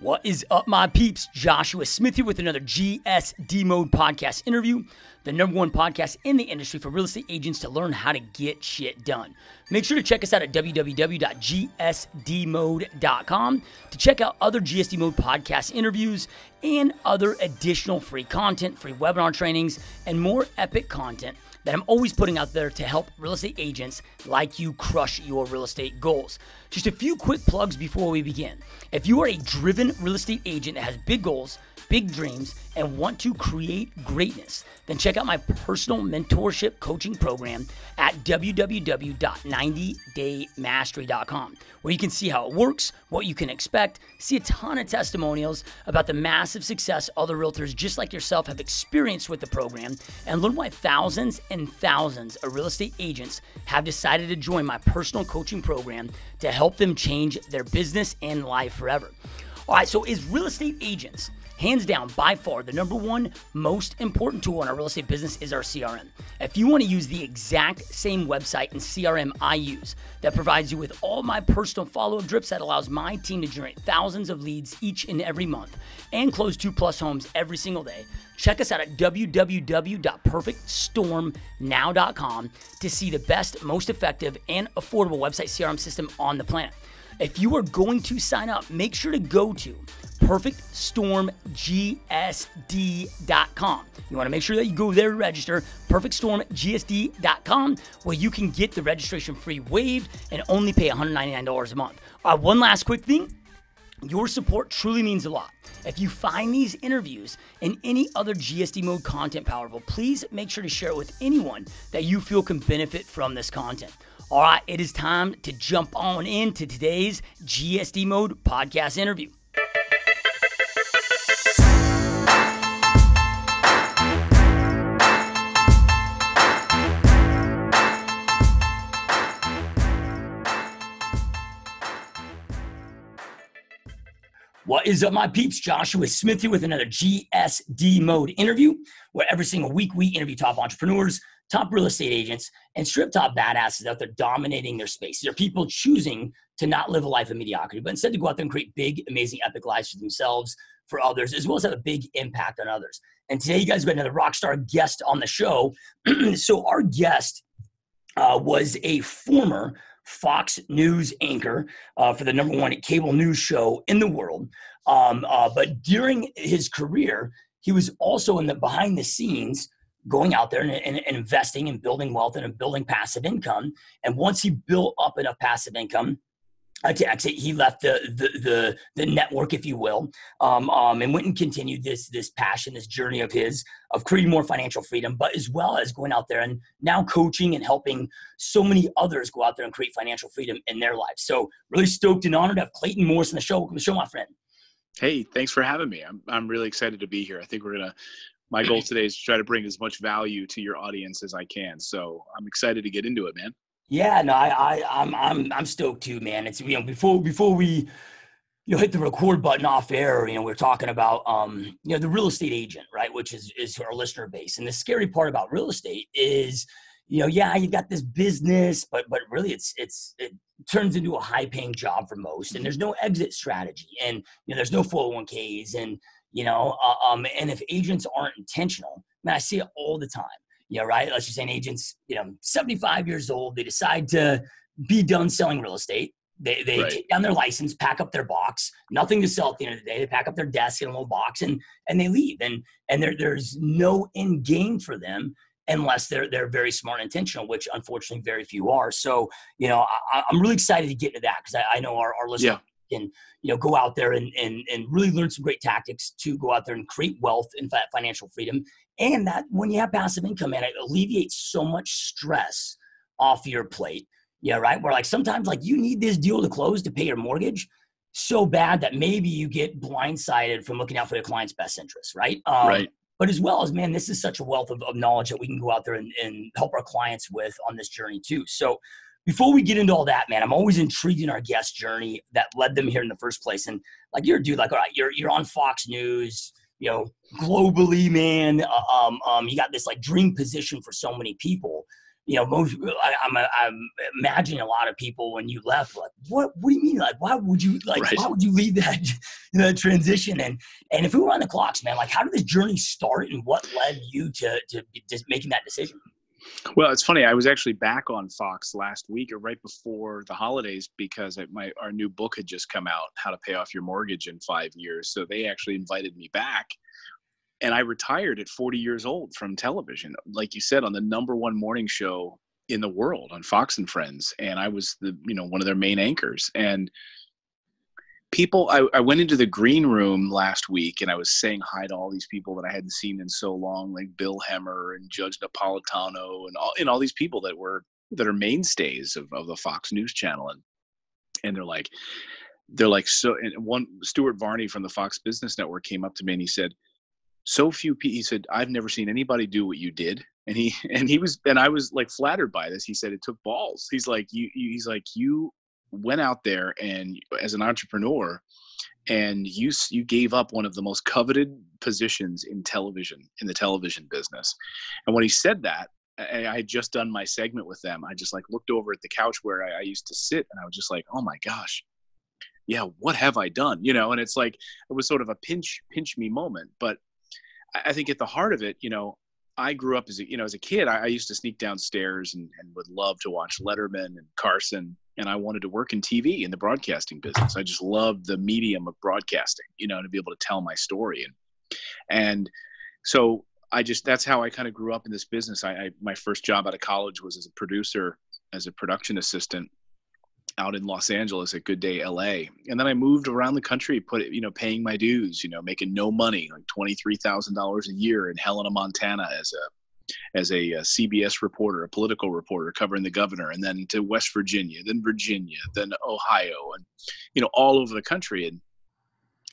What is up, my peeps? Joshua Smith here with another GSD Mode podcast interview, the #1 podcast in the industry for real estate agents to learn how to get shit done. Make sure to check us out at www.gsdmode.com to check out other GSD Mode podcast interviews and other additional free content, free webinar trainings, and more epic content that I'm always putting out there to help real estate agents like you crush your real estate goals. Just a few quick plugs before we begin. If you are a driven real estate agent that has big goals, big dreams, and want to create greatness, then check out my personal mentorship coaching program at www.90daymastery.com, where you can see how it works, what you can expect, see a ton of testimonials about the massive success other realtors just like yourself have experienced with the program, and learn why thousands and thousands of real estate agents have decided to join my personal coaching program to help them change their business and life forever. All right, so as real estate agents, hands down, by far, the #1 most important tool in our real estate business is our CRM. If you want to use the exact same website and CRM I use that provides you with all my personal follow-up drips that allows my team to generate thousands of leads each and every month and close 2+ homes every single day, check us out at www.perfectstormnow.com to see the best, most effective, and affordable website CRM system on the planet. If you are going to sign up, make sure to go to perfectstormgsd.com. You want to make sure that you go there to register, perfectstormgsd.com, where you can get the registration fee waived and only pay $199 a month. All right, one last quick thing. Your support truly means a lot. If you find these interviews and any other GSD Mode content powerful, please make sure to share it with anyone that you feel can benefit from this content. All right, it is time to jump on into today's GSD Mode podcast interview. What is up, my peeps? Joshua Smith here with another GSD Mode interview, where every single week we interview top entrepreneurs, top real estate agents, and strip-top badasses out there dominating their space. These are people choosing to not live a life of mediocrity, but instead to go out there and create big, amazing, epic lives for themselves, for others, as well as have a big impact on others. And today, you guys got another rock star guest on the show. So our guest was a former Fox News anchor for the #1 cable news show in the world. But during his career, he was also in the behind the scenes going out there and investing and building wealth and building passive income. And once he built up enough passive income to exit, he left the network, if you will, and went and continued this passion, this journey of his, of creating more financial freedom, but as well as going out there and now coaching and helping so many others go out there and create financial freedom in their lives. So really stoked and honored to have Clayton Morris on the show. Welcome to the show, my friend. Hey, thanks for having me. I'm really excited to be here. I think we're going to my goal today is to try to bring as much value to your audience as I can. So I'm excited to get into it, man. Yeah, no, I'm stoked too, man. It's, you know, before we, you know, hit the record button off air, you know, we're talking about, you know, the real estate agent, right? Which is our listener base. And the scary part about real estate is, you know, yeah, you got this business, but really it turns into a high paying job for most, and there's no exit strategy, and, you know, there's no 401ks, and, you know, and if agents aren't intentional, man, I see it all the time, you know, right? Let's just say an agent's, you know, 75 years old, they decide to be done selling real estate. They right. Take down their license, pack up their box, nothing to sell at the end of the day. They pack up their desk in a little box and they leave. And there's no end game for them unless they're very smart and intentional, which unfortunately very few are. So, you know, I'm really excited to get into that because I know our listeners. Yeah. And, you know, go out there and really learn some great tactics to go out there and create wealth and financial freedom. And that when you have passive income, man, it alleviates so much stress off your plate. Yeah, right. Where, like, sometimes, like, you need this deal to close to pay your mortgage so bad that maybe you get blindsided from looking out for your client's best interest, right? Right. But as well as, man, this is such a wealth of knowledge that we can go out there and help our clients with on this journey too. So before we get into all that, man, I'm always intrigued in our guest journey that led them here in the first place. And, like, you're a dude, like, all right, you're on Fox News, you know, globally, man. You got this, like, dream position for so many people. you know, most, I'm imagining a lot of people when you left, like, what do you mean? Like, why would you, like, right. why would you leave that, that transition? And if we were on the clocks, man, like, how did this journey start and what led you to just making that decision? Well, it's funny. I was actually back on Fox last week or right before the holidays because our new book had just come out, How to Pay Off Your Mortgage in 5 years. So they actually invited me back. And I retired at 40 years old from television, like you said, on the #1 morning show in the world on Fox and Friends. And I was the, you know, one of their main anchors. And people, I went into the green room last week and I was saying hi to all these people that I hadn't seen in so long, like Bill Hemmer and Judge Napolitano and all these people that are mainstays of the Fox News channel. And they're like, so, and one, Stuart Varney from the Fox Business Network came up to me and he said, so few people, he said, I've never seen anybody do what you did. And I was like flattered by this. He said, it took balls. He's like, you went out there and as an entrepreneur and you gave up one of the most coveted positions in television, in the television business. And when he said that, I had just done my segment with them. I just like looked over at the couch where I used to sit and I was just like, oh my gosh. Yeah. What have I done? You know? And it's like, it was sort of a pinch me moment, but I think at the heart of it, you know, I grew up as a kid, I used to sneak downstairs and would love to watch Letterman and Carson. And I wanted to work in TV in the broadcasting business. I just loved the medium of broadcasting, you know, to be able to tell my story. And so that's how I kind of grew up in this business. My first job out of college was as a producer, as a production assistant out in Los Angeles at Good Day LA. And then I moved around the country, paying my dues, you know, making no money, like $23,000 a year in Helena, Montana as a CBS reporter, a political reporter covering the governor, and then to West Virginia, then Ohio, and, you know, all over the country.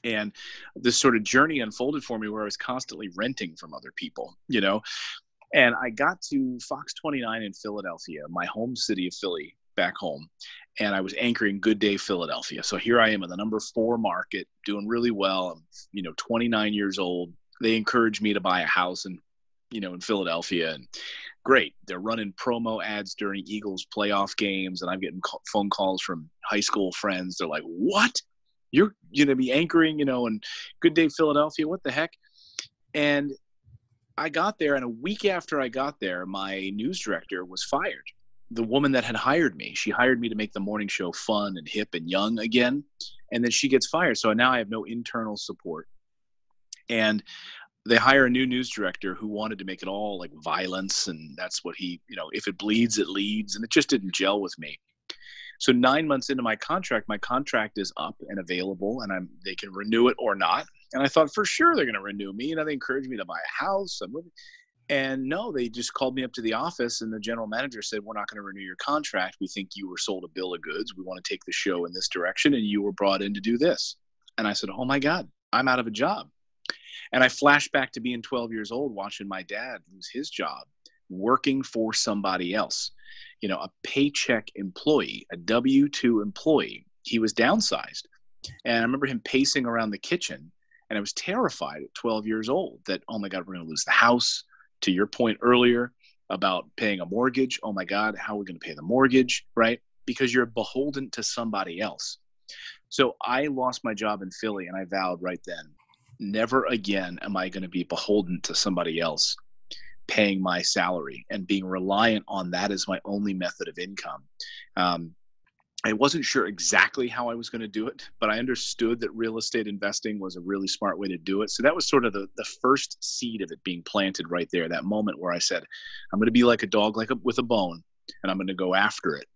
And this sort of journey unfolded for me where I was constantly renting from other people, you know, and I got to Fox 29 in Philadelphia, my home city of Philly, back home, and I was anchoring Good Day Philadelphia. So here I am in the #4 market, doing really well. I'm, you know, 29 years old. They encouraged me to buy a house and, you know, in Philadelphia, and great. They're running promo ads during Eagles playoff games. And I'm getting phone calls from high school friends. They're like, what? You're going to be anchoring, you know, in Good Day Philadelphia. What the heck? And I got there, and a week after I got there, my news director was fired. The woman that had hired me, she hired me to make the morning show fun and hip and young again. And then she gets fired. So now I have no internal support. And they hire a new news director who wanted to make it all like violence. And that's what he, you know, if it bleeds, it leads. And it just didn't gel with me. So 9 months into my contract is up and available, and they can renew it or not. And I thought for sure they're going to renew me. You know, they encouraged me to buy a house. And no, they just called me up to the office, and the general manager said, we're not going to renew your contract. We think you were sold a bill of goods. We want to take the show in this direction, and you were brought in to do this. And I said, oh my God, I'm out of a job. And I flashed back to being 12 years old, watching my dad lose his job, working for somebody else, you know, a paycheck employee, a W-2 employee. He was downsized. And I remember him pacing around the kitchen, and I was terrified at 12 years old that, oh my God, we're going to lose the house. To your point earlier about paying a mortgage, oh my God, how are we going to pay the mortgage, right? Because you're beholden to somebody else. So I lost my job in Philly, and I vowed right then, never again am I going to be beholden to somebody else paying my salary and being reliant on that as my only method of income. I wasn't sure exactly how I was going to do it, but I understood that real estate investing was a really smart way to do it. So that was sort of the first seed of it being planted right there, that moment where I said, I'm going to be like a dog with a bone, and I'm going to go after it.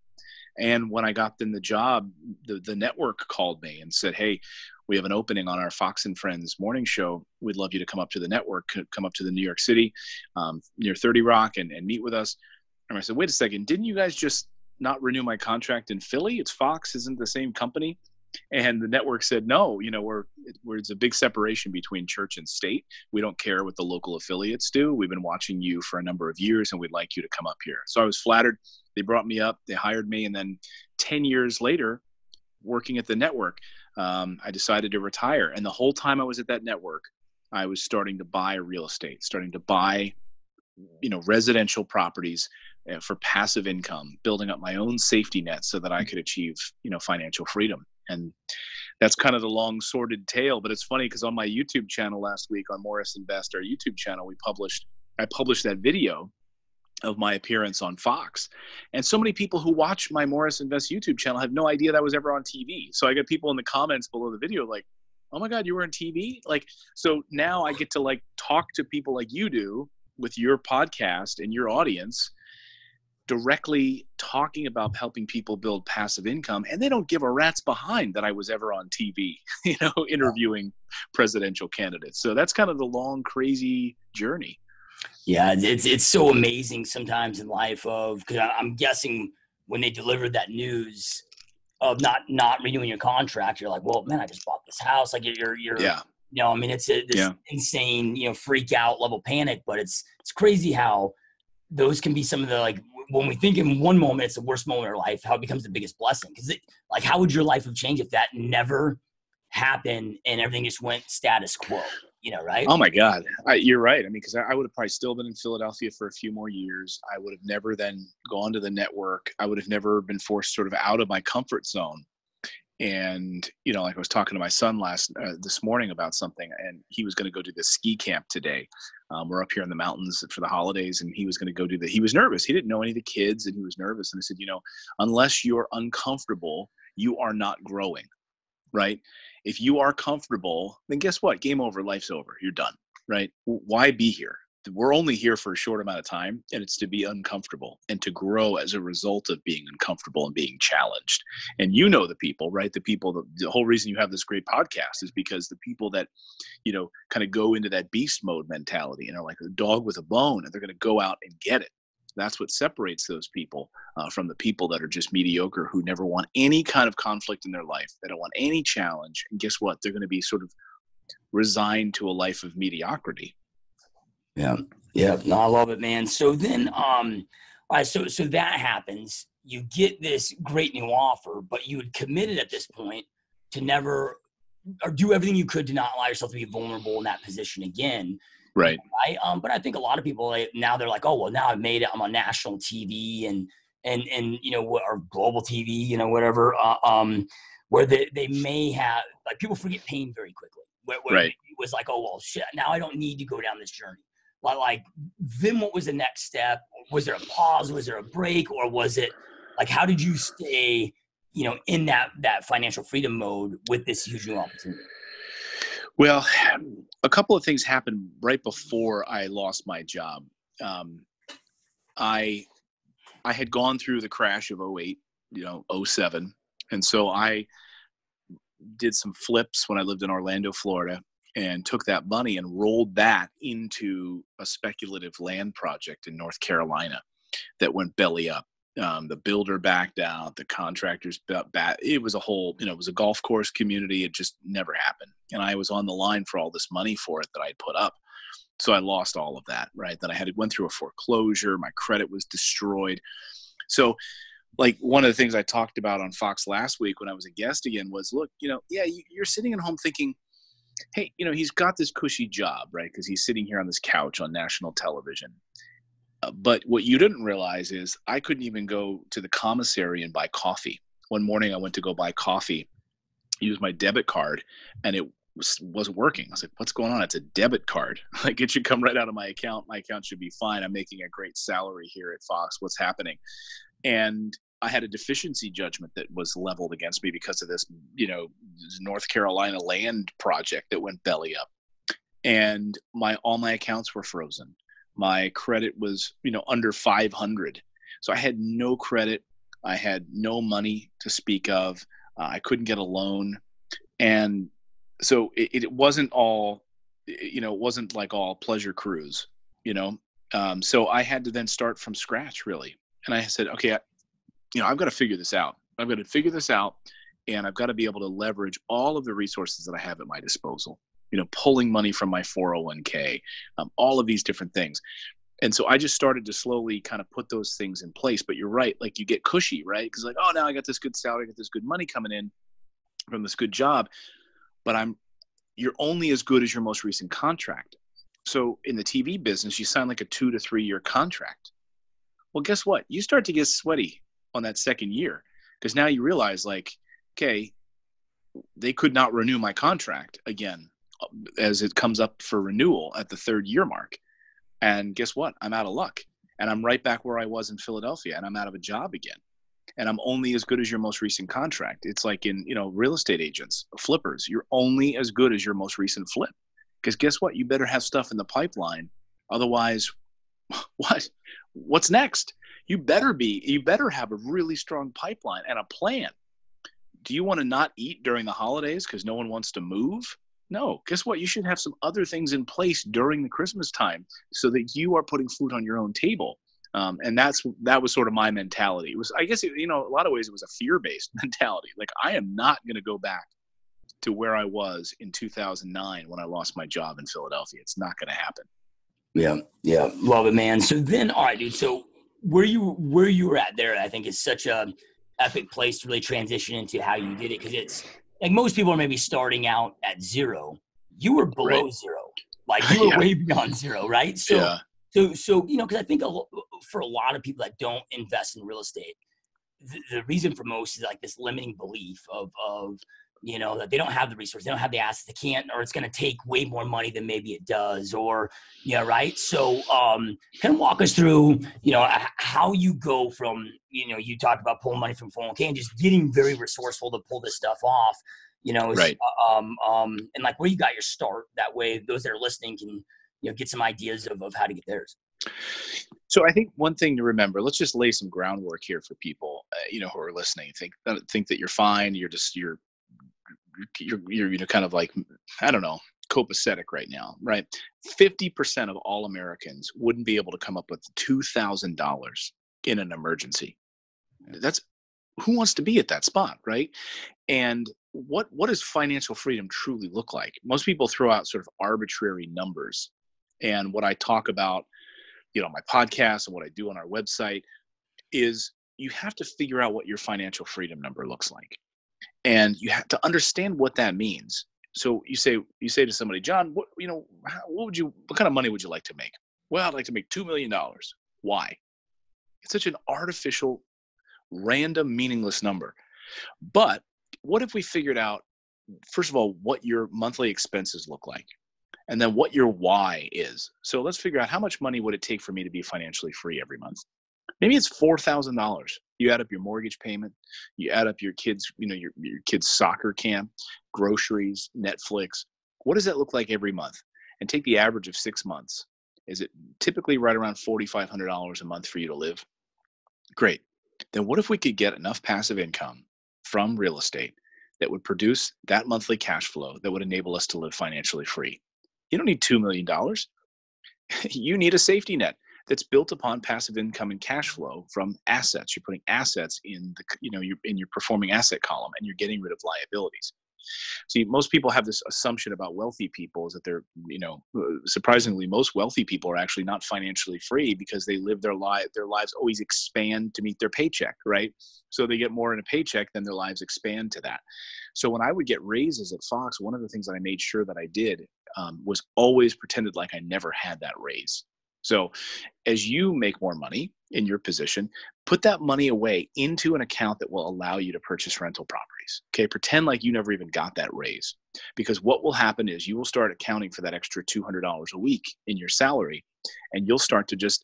And when I got in the job, the network called me and said, hey, we have an opening on our Fox and Friends morning show. We'd love you to come up to the network, come up to the New York City near 30 Rock and meet with us. And I said, wait a second, didn't you guys just not renew my contract in Philly? It's Fox, isn't the same company? And the network said, no, you know, there's a big separation between church and state. We don't care what the local affiliates do. We've been watching you for a number of years, and we'd like you to come up here. So I was flattered. They brought me up, they hired me. And then 10 years later, working at the network, I decided to retire. And the whole time I was at that network, I was starting to buy real estate, starting to buy, you know, residential properties, for passive income, building up my own safety net so that I could achieve, you know, financial freedom. And that's kind of the long sordid tale. But it's funny because on my YouTube channel last week, on Morris Invest, our YouTube channel, I published that video of my appearance on Fox. And so many people who watch my Morris Invest YouTube channel have no idea that was ever on TV. So I get people in the comments below the video like, oh my God, you were on TV? Like, so now I get to like talk to people like you do with your podcast and your audience, directly talking about helping people build passive income. And they don't give a rat's behind that I was ever on TV, you know, interviewing presidential candidates. So that's kind of the long, crazy journey. Yeah, it's so amazing sometimes in life of, because I'm guessing when they delivered that news of not renewing your contract, you're like, well, man, I just bought this house. Like you're yeah. You know, I mean, it's this insane, you know, freak out level panic, but it's crazy how those can be some of the, like, when we think in one moment, it's the worst moment of our life, how it becomes the biggest blessing. Because like, how would your life have changed if that never happened and everything just went status quo? You know, right? Oh my God, you're right. I mean, because I would have probably still been in Philadelphia for a few more years. I would have never then gone to the network. I would have never been forced sort of out of my comfort zone. And you know, like I was talking to my son this morning about something, and he was going to go do this ski camp today. We're up here in the mountains for the holidays, and he was going to go do that. He was nervous. He didn't know any of the kids, and he was nervous. And I said, you know, unless you're uncomfortable, you are not growing, right? If you are comfortable, then guess what? Game over, life's over, you're done, right? Why be here? We're only here for a short amount of time, and it's to be uncomfortable and to grow as a result of being uncomfortable and being challenged. And you know the people, right? The whole reason you have this great podcast is because the people that, you know, kind of go into that beast mode mentality and are like a dog with a bone, and they're going to go out and get it. That's what separates those people from the people that are just mediocre, who never want any kind of conflict in their life. They don't want any challenge. And guess what? They're going to be sort of resigned to a life of mediocrity. Yeah. Yeah. No, I love it, man. So then, all right, so that happens, you get this great new offer, but you had committed at this point to never, or do everything you could to not allow yourself to be vulnerable in that position again. Right. But I think a lot of people now they're like, oh, well, now I've made it. I'm on national TV and you know, or global TV, you know, whatever, where they may have, like, people forget pain very quickly. Where right. It was like, oh, well, shit, now I don't need to go down this journey. But like, then what was the next step? Was there a pause? Was there a break? Or was it like, how did you stay, you know, in that financial freedom mode with this huge new opportunity? Well, a couple of things happened right before I lost my job. I had gone through the crash of 2008, you know, 2007. And so I did some flips when I lived in Orlando, Florida, and took that money and rolled that into a speculative land project in North Carolina that went belly up. The builder backed out, the contractors it was a whole, you know, it was a golf course community. It just never happened. And I was on the line for all this money for it that I'd put up. So I lost all of that, right? Then I went through a foreclosure. My credit was destroyed. So like, one of the things I talked about on Fox last week when I was a guest again was, look, you know, yeah, you're sitting at home thinking, hey, you know, he's got this cushy job, right? Because he's sitting here on this couch on national television. But what you didn't realize is I couldn't even go to the commissary and buy coffee. One morning I went to go buy coffee, use my debit card, and it wasn't working. I was like, what's going on? It's a debit card. Like, it should come right out of my account. My account should be fine. I'm making a great salary here at Fox. What's happening? And I had a deficiency judgment that was leveled against me because of this, you know, North Carolina land project that went belly up. And all my accounts were frozen. My credit was, you know, under 500. So I had no credit. I had no money to speak of. I couldn't get a loan. And so it wasn't all, you know, it wasn't like all pleasure cruise, you know? So I had to then start from scratch, really. And I said, okay, you know, I've got to figure this out. I've got to figure this out. And I've got to be able to leverage all of the resources that I have at my disposal. You know, pulling money from my 401k, all of these different things. And so I just started to slowly kind of put those things in place. But you're right, like, you get cushy, right? Because like, oh, now I got this good salary, I got this good money coming in from this good job. But you're only as good as your most recent contract. So in the TV business, you sign like a 2 to 3 year contract. Well, guess what? You start to get sweaty on that second year because now you realize, like, okay, they could not renew my contract again as it comes up for renewal at the third year mark. And guess what? I'm out of luck. And I'm right back where I was in Philadelphia, and I'm out of a job again. And I'm only as good as your most recent contract. It's like in, you know, real estate agents, flippers, you're only as good as your most recent flip. Because guess what? You better have stuff in the pipeline. Otherwise, what's next? You better have a really strong pipeline and a plan. Do you want to not eat during the holidays because no one wants to move? No. Guess what? You should have some other things in place during the Christmas time so that you are putting food on your own table. And that was sort of my mentality. It was, I guess, you know, a lot of ways it was a fear-based mentality. Like, I am not going to go back to where I was in 2009 when I lost my job in Philadelphia. It's not going to happen. Yeah. Love it, man. So then, all right, dude. So where you were at there, I think is such a epic place to really transition into how you did it. Cause it's like, most people are maybe starting out at zero. You were below zero. Like, you were way beyond zero. Right. So, so, you know, cause I think for a lot of people that don't invest in real estate, the reason for most is like this limiting belief of, you know, that they don't have the resources, they don't have the assets, they can't, or it's going to take way more money than maybe it does, or, yeah, right? So kind of walk us through, you know, how you go from, you know, you talked about pulling money from 401k and just getting very resourceful to pull this stuff off, you know, and like where you got your start. That way, those that are listening can, you know, get some ideas of how to get theirs. So I think one thing to remember, let's just lay some groundwork here for people, you know, who are listening. Think that you're fine, you're you know, kind of like, I don't know, copacetic right now, right? 50% of all Americans wouldn't be able to come up with $2,000 in an emergency. That's, who wants to be at that spot, right? And what does financial freedom truly look like? Most people throw out sort of arbitrary numbers. And what I talk about, you know, my podcast and what I do on our website is you have to figure out what your financial freedom number looks like. And you have to understand what that means. So you say to somebody, John, what kind of money would you like to make? Well, I'd like to make $2 million. Why? It's such an artificial, random, meaningless number. But what if we figured out, first of all, what your monthly expenses look like, and then what your why is? So let's figure out, how much money would it take for me to be financially free every month? Maybe it's $4,000. You add up your mortgage payment, you add up your kids, you know, your kids' soccer camp, groceries, Netflix. What does that look like every month? And take the average of 6 months. Is it typically right around $4,500 a month for you to live? Great. Then what if we could get enough passive income from real estate that would produce that monthly cash flow that would enable us to live financially free? You don't need $2 million. You need a safety net that's built upon passive income and cash flow from assets. You're putting assets in the, you know, in your performing asset column, and you're getting rid of liabilities. See, most people have this assumption about wealthy people is that they're, you know, surprisingly, most wealthy people are actually not financially free because they live their lives always expand to meet their paycheck, right? So they get more in a paycheck than their lives expand to that. So when I would get raises at Fox, one of the things that I made sure that I did was always pretended like I never had that raise. So as you make more money in your position, put that money away into an account that will allow you to purchase rental properties. Okay. Pretend like you never even got that raise, because what will happen is you will start accounting for that extra $200 a week in your salary, and you'll start to just,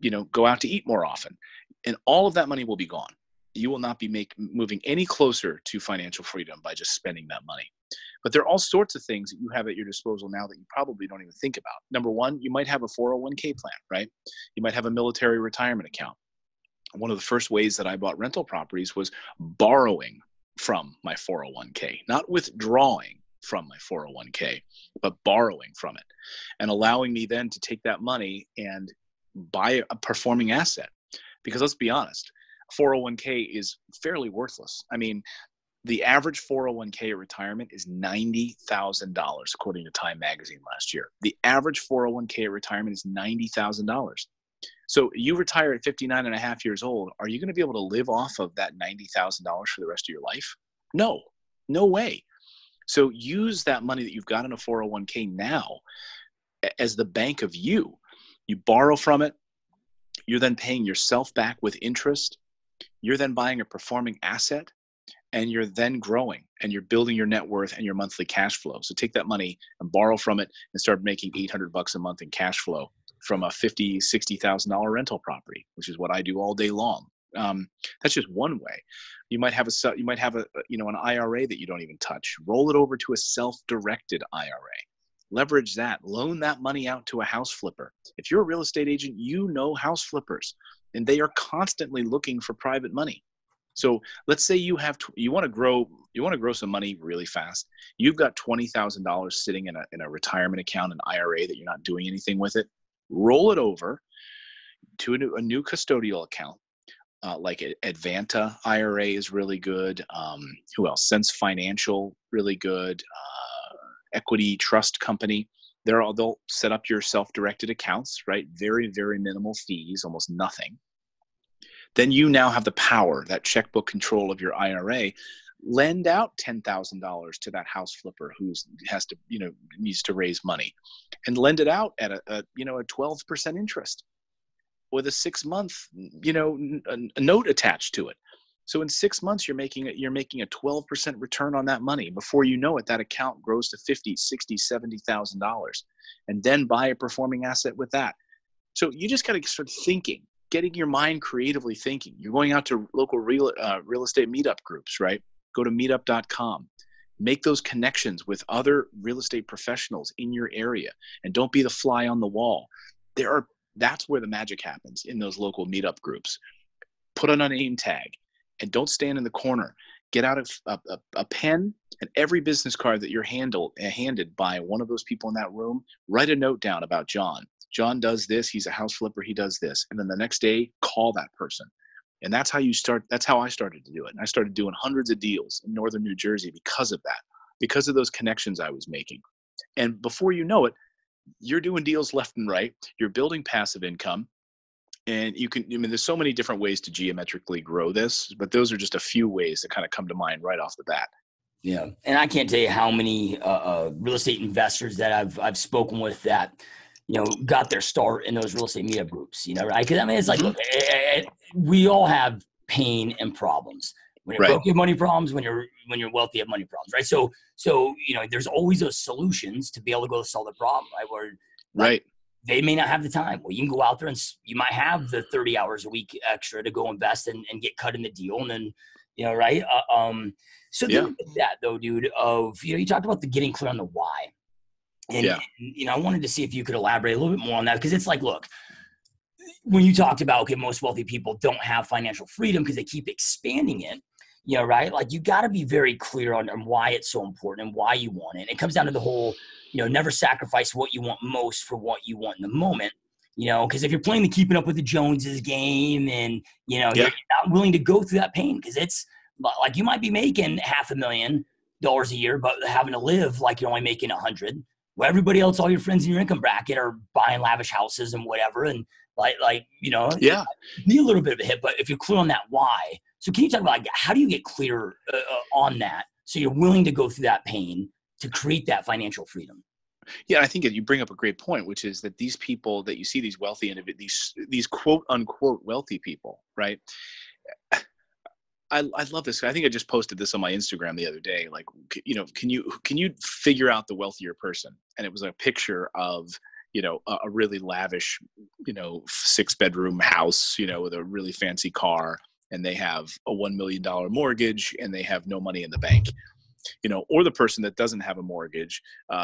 you know, go out to eat more often, and all of that money will be gone. You will not be moving any closer to financial freedom by just spending that money. But there are all sorts of things that you have at your disposal now that you probably don't even think about. Number one, you might have a 401k plan, right? You might have a military retirement account. One of the first ways that I bought rental properties was borrowing from my 401k, not withdrawing from my 401k, but borrowing from it, and allowing me then to take that money and buy a performing asset. Because let's be honest, 401k is fairly worthless. I mean, the average 401k at retirement is $90,000, according to Time Magazine last year. The average 401k at retirement is $90,000. So you retire at 59 and a half years old. Are you going to be able to live off of that $90,000 for the rest of your life? No, no way. So use that money that you've got in a 401k now as the bank of you. You borrow from it. You're then paying yourself back with interest. You're then buying a performing asset, and you're then growing, and you're building your net worth and your monthly cash flow. So take that money and borrow from it and start making $800 a month in cash flow from a $50,000, $60,000 rental property, which is what I do all day long. That's just one way. You might have a an IRA that you don't even touch. Roll it over to a self-directed IRA. Leverage that. Loan that money out to a house flipper. If you're a real estate agent, you know house flippers, and they are constantly looking for private money. So let's say you want to grow some money really fast. You've got $20,000 sitting in a retirement account, an IRA that you're not doing anything with it. Roll it over to a new custodial account. Like Advanta IRA is really good. Who else? Sense Financial, really good. Equity Trust Company. They'll set up your self-directed accounts, right? Very, very minimal fees, almost nothing. Then you now have the power, that checkbook control of your IRA. Lend out $10,000 to that house flipper who has to, needs to raise money, and lend it out at a 12% interest, with a 6-month, a note attached to it. So in 6 months, you're making a 12% return on that money. Before you know it, that account grows to $50,000, $60,000, $70,000, and then buy a performing asset with that. So you just got to start thinking, getting your mind creatively thinking. You're going out to local real estate meetup groups, right? Go to meetup.com. Make those connections with other real estate professionals in your area, and don't be the fly on the wall. That's where the magic happens, in those local meetup groups. Put on a name tag and don't stand in the corner. Get out a pen, and every business card that you're handed by one of those people in that room, write a note down about John. John does this. He's a house flipper. He does this. And then the next day, call that person. And that's how you start. That's how I started to do it. And I started doing hundreds of deals in northern New Jersey because of that, because of those connections I was making. And before you know it, you're doing deals left and right. You're building passive income, and there's so many different ways to geometrically grow this, but those are just a few ways that kind of come to mind right off the bat. Yeah. And I can't tell you how many real estate investors that I've spoken with that, got their start in those real estate meetup groups, right? 'Cause I mean, it's like, look, we all have pain and problems. When you're broke, you have money problems. When you're wealthy, you have money problems, right? So there's always those solutions to be able to go solve the problem, right? Where they may not have the time. Well, you can go out there, and you might have the 30 hours a week extra to go invest and get cut in the deal, and then right. So think of that though, dude. Of you talked about the getting clear on the why, and I wanted to see if you could elaborate a little bit more on that, because it's like, look. When you talked about, okay, most wealthy people don't have financial freedom because they keep expanding it, right? Like, you got to be very clear on why it's so important and why you want it. And it comes down to the whole, never sacrifice what you want most for what you want in the moment, because if you're playing the keeping up with the Joneses game and, you're not willing to go through that pain, because it's like, you might be making $500,000 a year, but having to live like you're only making 100. Well, everybody else, all your friends in your income bracket are buying lavish houses and whatever. And be a little bit of a hit, but if you're clear on that why. So can you talk about how do you get clear on that, so you're willing to go through that pain to create that financial freedom? Yeah, I think you bring up a great point, which is that these people that you see, these wealthy individuals, these quote unquote wealthy people, right? I love this. I think I just posted this on my Instagram the other day. Like, can you figure out the wealthier person? And it was a picture of, a really lavish, 6-bedroom house, with a really fancy car, and they have a $1 million mortgage, and they have no money in the bank, or the person that doesn't have a mortgage,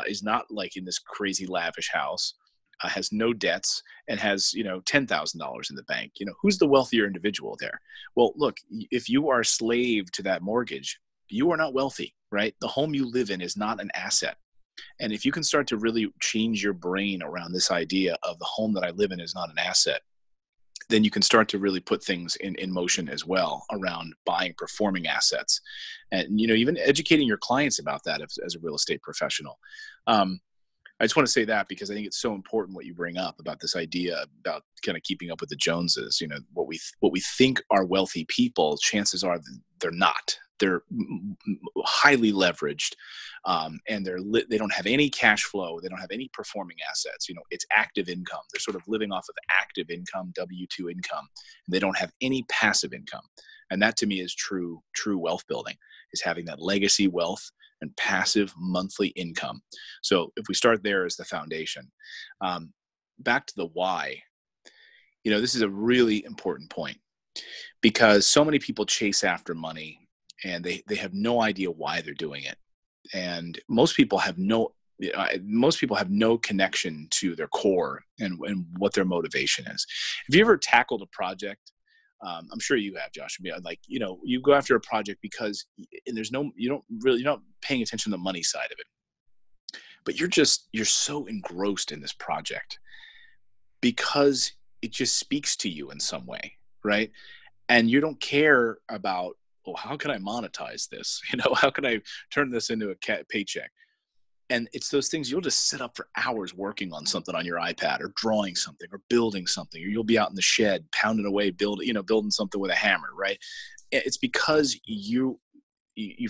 is not like in this crazy lavish house, has no debts, and has, $10,000 in the bank. Who's the wealthier individual there? Well, look, if you are a slave to that mortgage, you are not wealthy, right? The home you live in is not an asset. And if you can start to really change your brain around this idea of the home that I live in is not an asset, then you can start to really put things in motion as well around buying performing assets, and, even educating your clients about that as a real estate professional. I just want to say that because I think it's so important what you bring up about this idea about kind of keeping up with the Joneses. What we think are wealthy people, chances are they're not. they're highly leveraged, and they don't have any cash flow. They don't have any performing assets. You know, it's active income. They're sort of living off of active income, W-2 income, and they don't have any passive income. And that to me is true wealth building, is having that legacy wealth and passive monthly income. So if we start there as the foundation, back to the why, you know, this is a really important point because so many people chase after money and they have no idea why they're doing it. And most people have no connection to their core and what their motivation is. Have you ever tackled a project? I'm sure you have, Josh. Like, you know, you go after a project because you're not paying attention to the money side of it, but you're so engrossed in this project because it just speaks to you in some way, right? And you don't care about, well, how can I monetize this? You know, how can I turn this into a paycheck? And it's those things, you'll just sit up for hours working on something on your iPad or drawing something or building something, or you'll be out in the shed pounding away, building something with a hammer, right? It's because you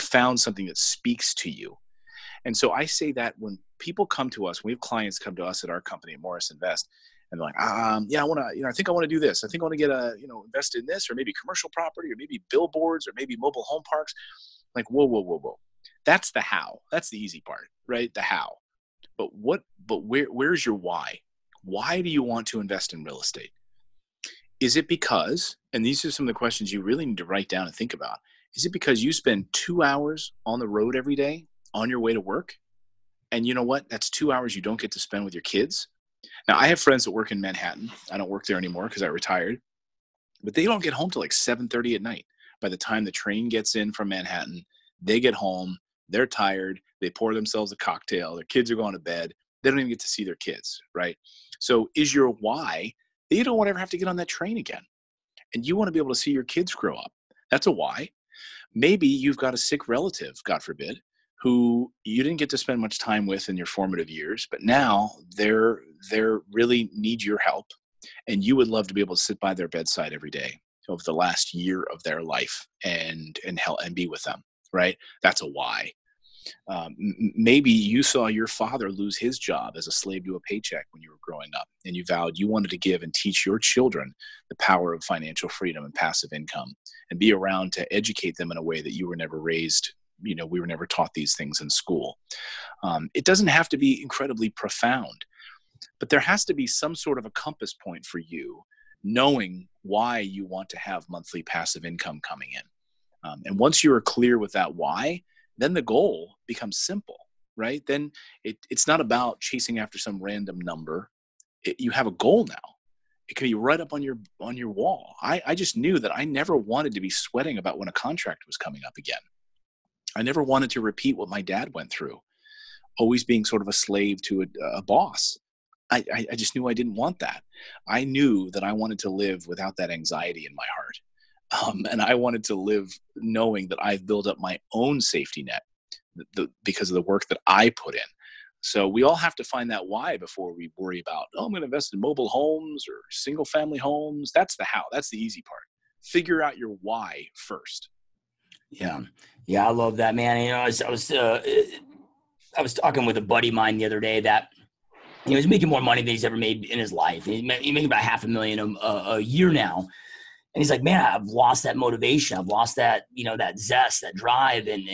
found something that speaks to you. And so I say that when people come to us, we have clients come to us at our company at Morris Invest, and they're like, yeah, I think I want to do this. I think I want to get invest in this, or maybe commercial property, or maybe billboards, or maybe mobile home parks. Like, whoa. That's the how. That's the easy part, right? The how. But where's your why? Why do you want to invest in real estate? Is it because, and these are some of the questions you really need to write down and think about, is it because you spend 2 hours on the road every day on your way to work? And you know what? That's 2 hours you don't get to spend with your kids. Now, I have friends that work in Manhattan. I don't work there anymore because I retired. But they don't get home till like 7:30 at night. By the time the train gets in from Manhattan, they get home, they're tired, they pour themselves a cocktail, their kids are going to bed, they don't even get to see their kids, right? So is your why that you don't want to ever have to get on that train again? And you want to be able to see your kids grow up. That's a why. Maybe you've got a sick relative, God forbid, who you didn't get to spend much time with in your formative years, but now they're really need your help, and you would love to be able to sit by their bedside every day over the last year of their life and help and be with them, right? That's a why. Maybe you saw your father lose his job as a slave to a paycheck when you were growing up, and you vowed you wanted to give and teach your children the power of financial freedom and passive income, and be around to educate them in a way that you were never raised. You know, we were never taught these things in school. It doesn't have to be incredibly profound, but there has to be some sort of a compass point for you knowing why you want to have monthly passive income coming in. And once you are clear with that why, then the goal becomes simple, right? Then it's not about chasing after some random number. You have a goal now. It can be right up on your wall. I just knew that I never wanted to be sweating about when a contract was coming up again. I never wanted to repeat what my dad went through, always being sort of a slave to a boss. I just knew I didn't want that. I knew that I wanted to live without that anxiety in my heart. And I wanted to live knowing that I've built up my own safety net because of the work that I put in. So we all have to find that why before we worry about, oh, I'm going to invest in mobile homes or single family homes. That's the how. That's the easy part. Figure out your why first. Yeah. Yeah. I love that, man. You know, I was talking with a buddy of mine the other day that he was making more money than he's ever made in his life. He's making about $500,000 a year now. And he's like, man, I've lost that motivation. I've lost that, you know, that zest, that drive. And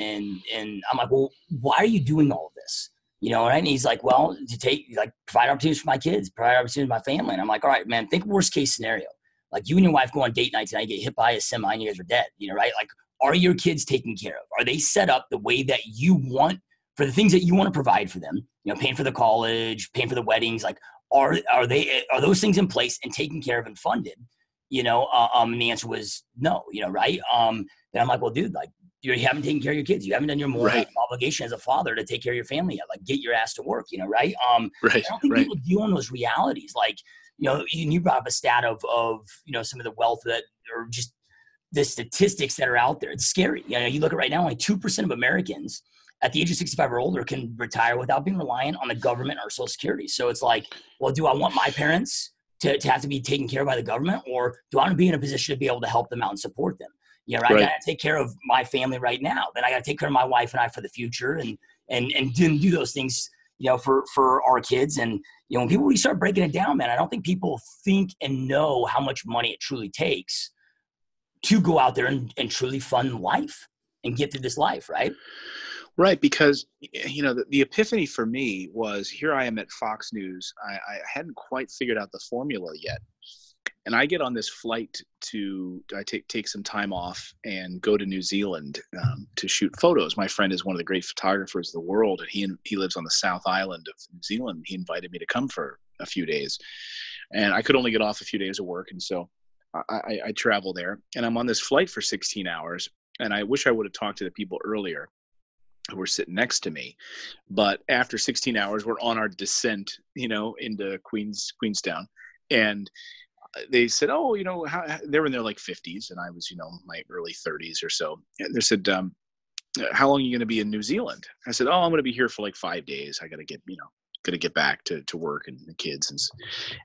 I'm like, well, why are you doing all of this? You know, right? And he's like, well, to provide opportunities for my kids, provide opportunities for my family. And I'm like, all right, man, think worst case scenario. Like you and your wife go on date nights and I get hit by a semi and you guys are dead, you know, right? Like, are your kids taken care of? Are they set up the way that you want for the things that you want to provide for them? You know, paying for the college, paying for the weddings, like are those things in place and taken care of and funded? You know, and the answer was no, you know, right? And I'm like, well, dude, like you haven't taken care of your kids. You haven't done your moral obligation as a father to take care of your family yet. Like get your ass to work, you know, right? I don't think people deal in those realities. Like, you know, you brought up a stat of you know, some of the wealth that or just the statistics that are out there. It's scary. You know, you look at right now, only 2% of Americans at the age of 65 or older can retire without being reliant on the government or Social Security. So it's like, well, do I want my parents to have to be taken care of by the government, or do I want to be in a position to be able to help them out and support them? You know, right? Right. I got to take care of my family right now. Then I got to take care of my wife and I for the future, and do those things, you know, for our kids. And, you know, when people really start breaking it down, man, I don't think people think and know how much money it truly takes to go out there and truly fund life and get through this life, right? Right, because, you know, the epiphany for me was, here I am at Fox News. I hadn't quite figured out the formula yet. And I get on this flight I take some time off and go to New Zealand to shoot photos. My friend is one of the great photographers of the world, and he lives on the South Island of New Zealand. He invited me to come for a few days, and I could only get off a few days of work. And so I travel there, and I'm on this flight for 16 hours. And I wish I would have talked to the people earlier who were sitting next to me. But after 16 hours, we're on our descent, you know, into Queenstown. And they said, oh, you know, they were in their like 50s, and I was, you know, my early 30s or so. And they said, how long are you going to be in New Zealand? I said, oh, I'm going to be here for like 5 days. I got to get back to work and the kids.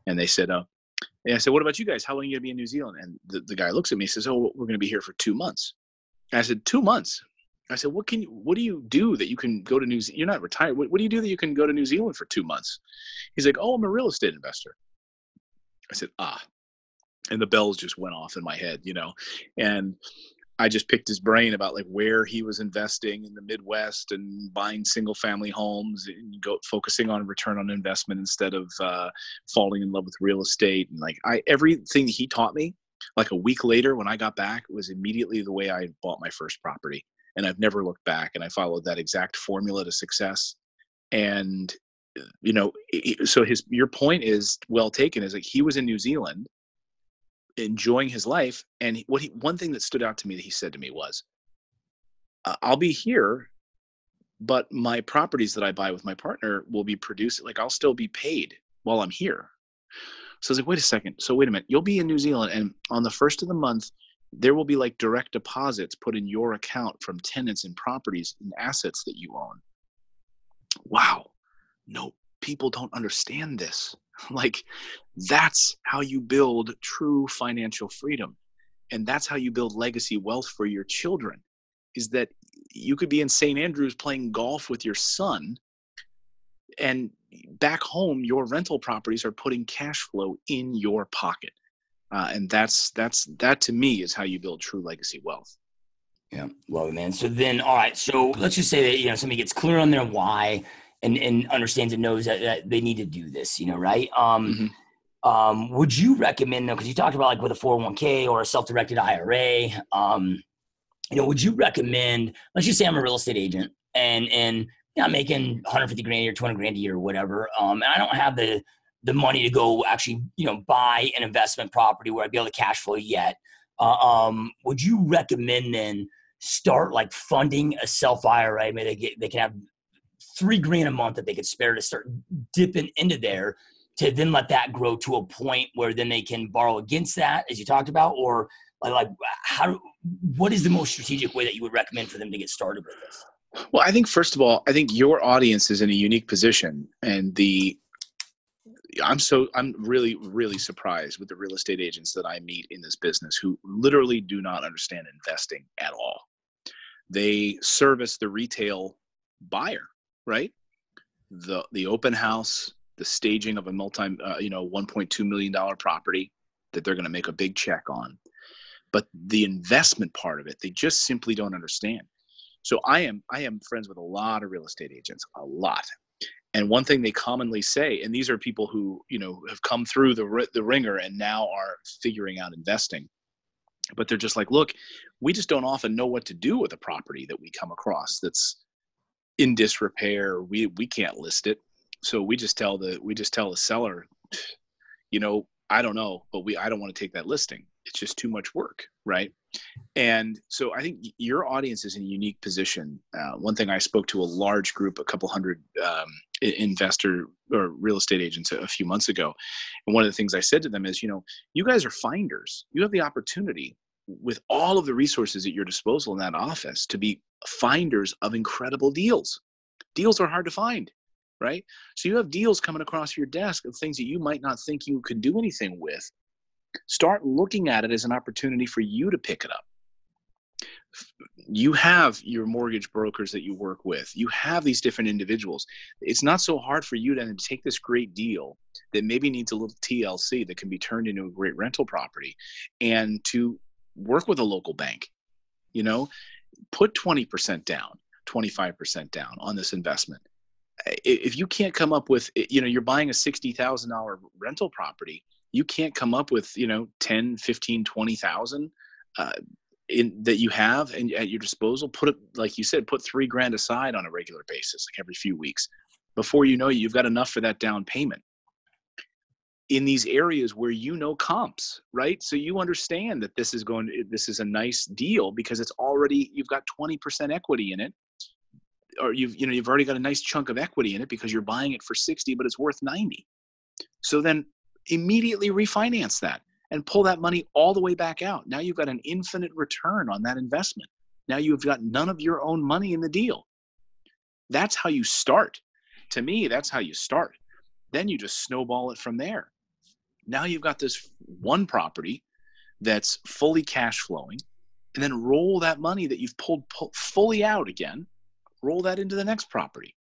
And they said, and I said, what about you guys? How long are you going to be in New Zealand? And the guy looks at me and says, oh, we're going to be here for 2 months. And I said, 2 months? I said, what do you do that you can go to New Zealand? You're not retired. What do you do that you can go to New Zealand for 2 months? He's like, oh, I'm a real estate investor. I said, ah. And the bells just went off in my head, you know, and I just picked his brain about like where he was investing in the Midwest and buying single family homes and focusing on return on investment instead of falling in love with real estate. And like everything he taught me, like a week later when I got back, was immediately the way I bought my first property. And I've never looked back, and I followed that exact formula to success. And, you know, so your point is well taken, is like he was in New Zealand enjoying his life. And one thing that stood out to me that he said to me was, I'll be here, but my properties that I buy with my partner will be produced. Like, I'll still be paid while I'm here. So I was like, wait a second. So wait a minute, you'll be in New Zealand, and on the first of the month, there will be like direct deposits put in your account from tenants and properties and assets that you own. Wow. No, people don't understand this. Like, that's how you build true financial freedom. And that's how you build legacy wealth for your children, is that you could be in St. Andrews playing golf with your son, and back home, your rental properties are putting cash flow in your pocket. And that to me is how you build true legacy wealth. Yeah. Love it, man. So then, all right. So let's just say that, you know, somebody gets clear on their why and understands and knows that they need to do this, you know, right? Would you recommend, though, because you talked about like with a 401k or a self-directed IRA, you know, would you recommend, let's just say I'm a real estate agent and you know, I'm making 150 grand a year, 200 grand a year or whatever. And I don't have the money to go actually, you know, buy an investment property where I'd be able to cash flow yet. Would you recommend then start like funding a self IRA? Maybe they can have $3,000 a month that they could spare to start dipping into there, to then let that grow to a point where then they can borrow against that, as you talked about, or like what is the most strategic way that you would recommend for them to get started with this? Well, I think, first of all, I think your audience is in a unique position, and I'm really, really surprised with the real estate agents that I meet in this business who literally do not understand investing at all. They service the retail buyer, right? The open house, the staging of a $1.2 million property that they're going to make a big check on. But the investment part of it, they just simply don't understand. So I am friends with a lot of real estate agents, a lot. And one thing they commonly say, and these are people who, you know, have come through the ringer and now are figuring out investing, but they're just like, look, we just don't often know what to do with a property that we come across that's in disrepair. We can't list it, so we just tell the seller, you know, I don't know, but I don't want to take that listing. It's just too much work, right? And so I think your audience is in a unique position. One thing, I spoke to a large group, a couple hundred investor or real estate agents a few months ago. And one of the things I said to them is, you know, you guys are finders. You have the opportunity with all of the resources at your disposal in that office to be finders of incredible deals. Deals are hard to find, right? So you have deals coming across your desk of things that you might not think you could do anything with. Start looking at it as an opportunity for you to pick it up. you have your mortgage brokers that you work with. You have these different individuals. It's not so hard for you to take this great deal that maybe needs a little TLC that can be turned into a great rental property and to work with a local bank. You know, put 20% down, 25% down on this investment. If you can't come up with, you know, you're buying a $60,000 rental property, you can't come up with, you know, 10, 15, 20,000 that you have and at your disposal. Put it, like you said, put $3,000 aside on a regular basis, like every few weeks. Before you know, you've got enough for that down payment. In these areas where you know comps, right? So you understand that this is a nice deal because it's already, you've got 20% equity in it, or you've already got a nice chunk of equity in it because you're buying it for 60, but it's worth 90. So then immediately refinance that and pull that money all the way back out. Now you've got an infinite return on that investment. Now you've got none of your own money in the deal. That's how you start. To me, that's how you start. Then you just snowball it from there. Now you've got this one property that's fully cash flowing, and then roll that money that you've pulled fully out again, roll that into the next property.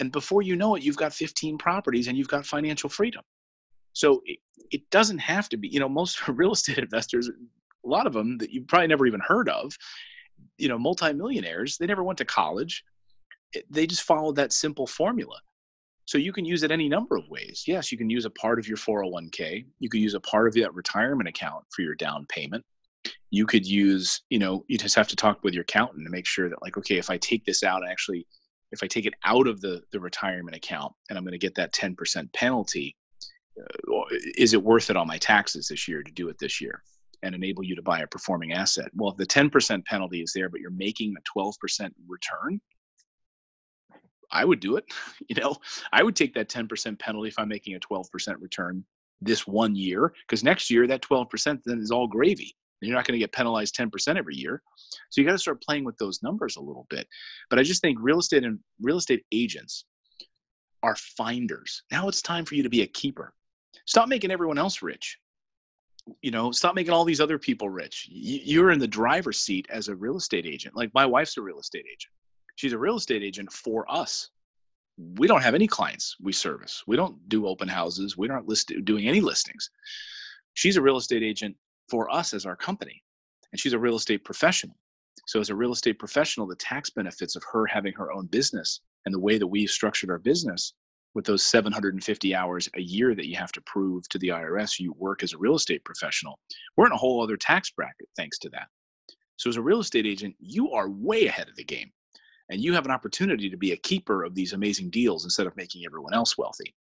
And before you know it, you've got 15 properties and you've got financial freedom. So it doesn't have to be, you know, most real estate investors, a lot of them that you've probably never even heard of, you know, multimillionaires, they never went to college. They just followed that simple formula. So you can use it any number of ways. Yes, you can use a part of your 401k. You could use a part of that retirement account for your down payment. You could use, you know, you just have to talk with your accountant to make sure that, like, okay, if I take this out, actually, if I take it out of the retirement account and I'm going to get that 10% penalty, is it worth it on my taxes this year to do it this year and enable you to buy a performing asset? Well, if the 10% penalty is there, but you're making a 12% return, I would do it. You know, I would take that 10% penalty if I'm making a 12% return this one year, because next year that 12% then is all gravy. You're not going to get penalized 10% every year. So you got to start playing with those numbers a little bit. But I just think real estate agents are finders. Now it's time for you to be a keeper. Stop making everyone else rich. You know, stop making all these other people rich. You're in the driver's seat as a real estate agent. Like, my wife's a real estate agent. She's a real estate agent for us. We don't have any clients we service. We don't do open houses. We aren't doing any listings. She's a real estate agent for us as our company. And she's a real estate professional. So as a real estate professional, the tax benefits of her having her own business and the way that we've structured our business with those 750 hours a year that you have to prove to the IRS you work as a real estate professional, we're in a whole other tax bracket thanks to that. So as a real estate agent, you are way ahead of the game. And you have an opportunity to be a keeper of these amazing deals instead of making everyone else wealthy.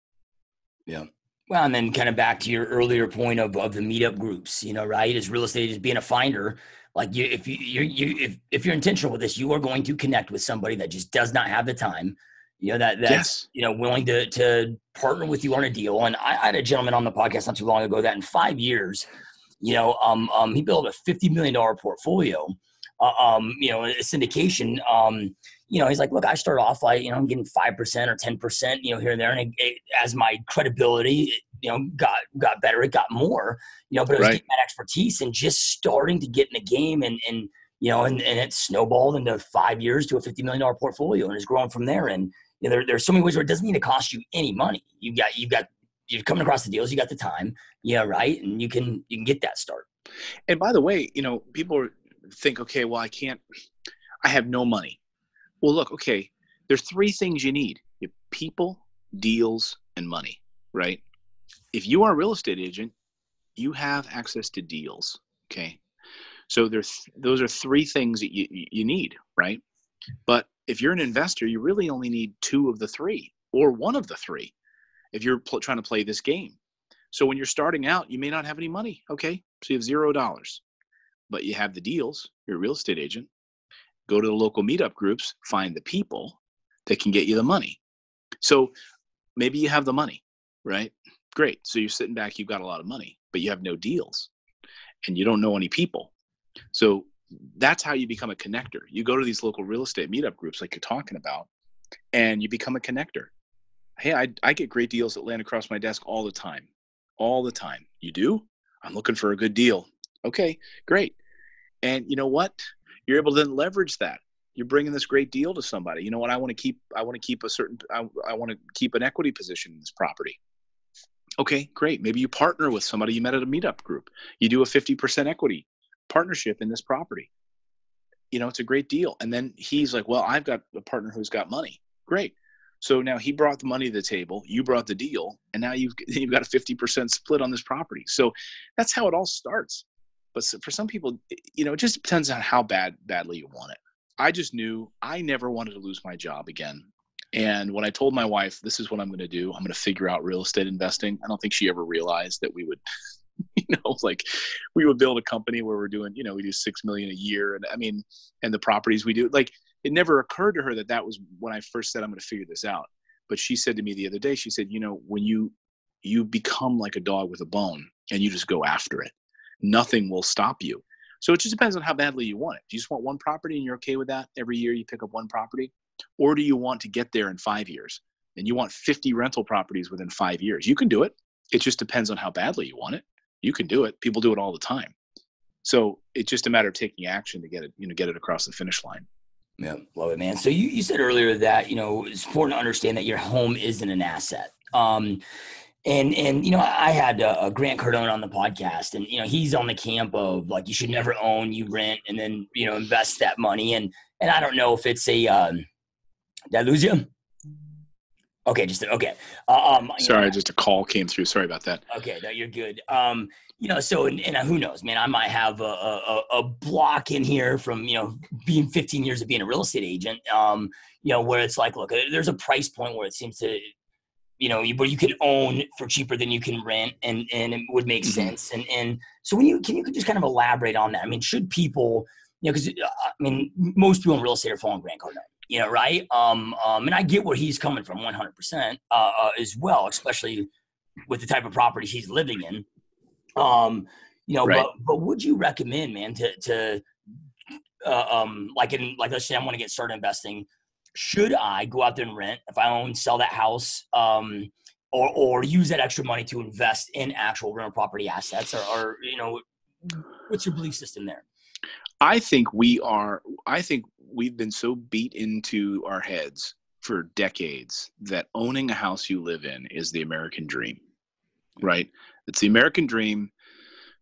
Yeah. Well, and then kind of back to your earlier point of the meetup groups, you know, right? As real estate agents, being a finder, like, if you're intentional with this, you are going to connect with somebody that just does not have the time, you know, that's, yes, you know, willing to partner with you on a deal. And I had a gentleman on the podcast not too long ago that in 5 years, you know, he built a $50 million portfolio, you know, a syndication, you know, he's like, look, I start off like, you know, I'm getting 5% or 10%, you know, here and there. And as my credibility, you know, got better, it got more, you know, but it was getting that expertise and just starting to get in the game and, you know, and it snowballed into 5 years to a $50 million portfolio and is growing from there. And, you know, there's so many ways where it doesn't need to cost you any money. You're coming across the deals, you got the time, you know, right. And you can get that start. And by the way, you know, people think, okay, well, I have no money. Well, look, okay, there's three things you need: people, deals, and money, right? If you are a real estate agent, you have access to deals, okay? So those are three things that you need, right? But if you're an investor, you really only need two of the three or one of the three if you're trying to play this game. So when you're starting out, you may not have any money, okay? So you have $0, but you have the deals. You're a real estate agent. Go to the local meetup groups, find the people that can get you the money. So maybe you have the money, right? Great. So you're sitting back, you've got a lot of money, but you have no deals and you don't know any people. So that's how you become a connector. You go to these local real estate meetup groups like you're talking about, and you become a connector. Hey, I get great deals that land across my desk all the time. All the time. You do? I'm looking for a good deal. Okay, great. And you know what? you're able to then leverage that. You're bringing this great deal to somebody. You know what? I want to keep an equity position in this property. Okay, great. Maybe you partner with somebody you met at a meetup group. You do a 50% equity partnership in this property. You know, it's a great deal. And then he's like, well, I've got a partner who's got money. Great. So now he brought the money to the table, you brought the deal, and now you've got a 50% split on this property. So that's how it all starts. But for some people, you know, it just depends on how badly you want it. I just knew I never wanted to lose my job again. And when I told my wife, this is what I'm going to do, I'm going to figure out real estate investing, I don't think she ever realized that we would, you know, like we would build a company where we're doing, you know, we do $6 million a year. And I mean, and the properties we do, like it never occurred to her that that was when I first said, I'm going to figure this out. But she said to me the other day, she said, you know, when you become like a dog with a bone and you just go after it, nothing will stop you. So it just depends on how badly you want it. Do you just want one property and you're okay with that? Every year you pick up one property? Or do you want to get there in 5 years and you want 50 rental properties within 5 years? You can do it. It just depends on how badly you want it. You can do it. People do it all the time. So it's just a matter of taking action to get it across the finish line. Yeah. Love it, man. So you said earlier that, you know, it's important to understand that your home isn't an asset. And you know, I had Grant Cardone on the podcast, and, you know, he's on the camp of like, you should never own, you rent, and then, you know, invest that money. And I don't know if it's a, did I lose you? Okay. Okay. Sorry. Just a call came through. Sorry about that. Okay. No, you're good. You know, so, and who knows, man, I might have a block in here from, you know, being 15 years of being a real estate agent, you know, where it's like, look, there's a price point where it seems to, you know, where you can own for cheaper than you can rent, and it would make sense. And so when you could just kind of elaborate on that. I mean, should people, you know, cause I mean, most people in real estate are following Grant Cardone, you know, right. And I get where he's coming from 100% as well, especially with the type of property he's living in. You know, right. But would you recommend, man, to let's say I want to get started investing. Should I go out there and rent if I own, sell that house, or use that extra money to invest in actual rental property assets, or you know, what's your belief system there? I think we've been so beat into our heads for decades that owning a house you live in is the American dream, right? It's the American dream.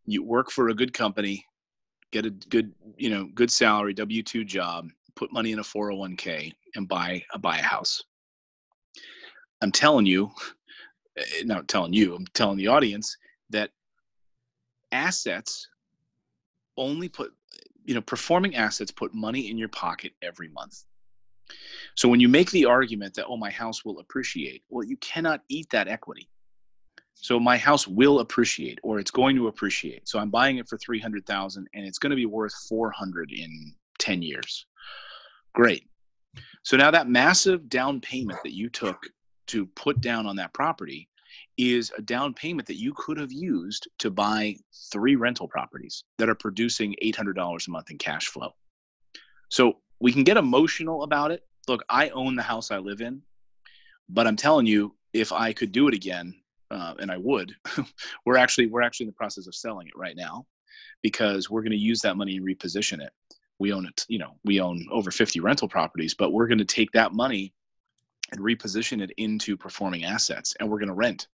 You work for a good company, get a good salary, W-2 job, put money in a 401k and buy a house. I'm telling you, not telling you, I'm telling the audience that assets only put, you know, performing assets put money in your pocket every month. So when you make the argument that, oh, my house will appreciate, well, you cannot eat that equity. So my house will appreciate, or it's going to appreciate. So I'm buying it for $300,000 and it's going to be worth $400,000 in 10 years. Great. So now that massive down payment that you took to put down on that property is a down payment that you could have used to buy 3 rental properties that are producing $800 a month in cash flow. So we can get emotional about it. Look, I own the house I live in, but I'm telling you, if I could do it again, and I would, we're actually in the process of selling it right now because we're going to use that money and reposition it. We own it, you know, we own over 50 rental properties, but we're going to take that money and reposition it into performing assets. And we're going to rent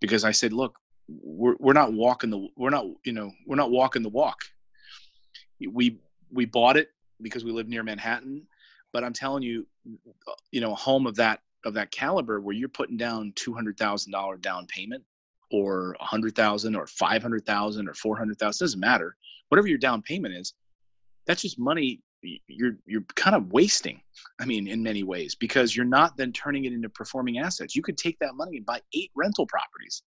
because I said, look, we're not walking the walk. We bought it because we live near Manhattan, but I'm telling you, you know, a home of that caliber where you're putting down $200,000 down payment or $100,000 or $500,000 or $400,000, doesn't matter. Whatever your down payment is, that's just money you're kind of wasting, I mean, in many ways, because you're not then turning it into performing assets. You could take that money and buy 8 rental properties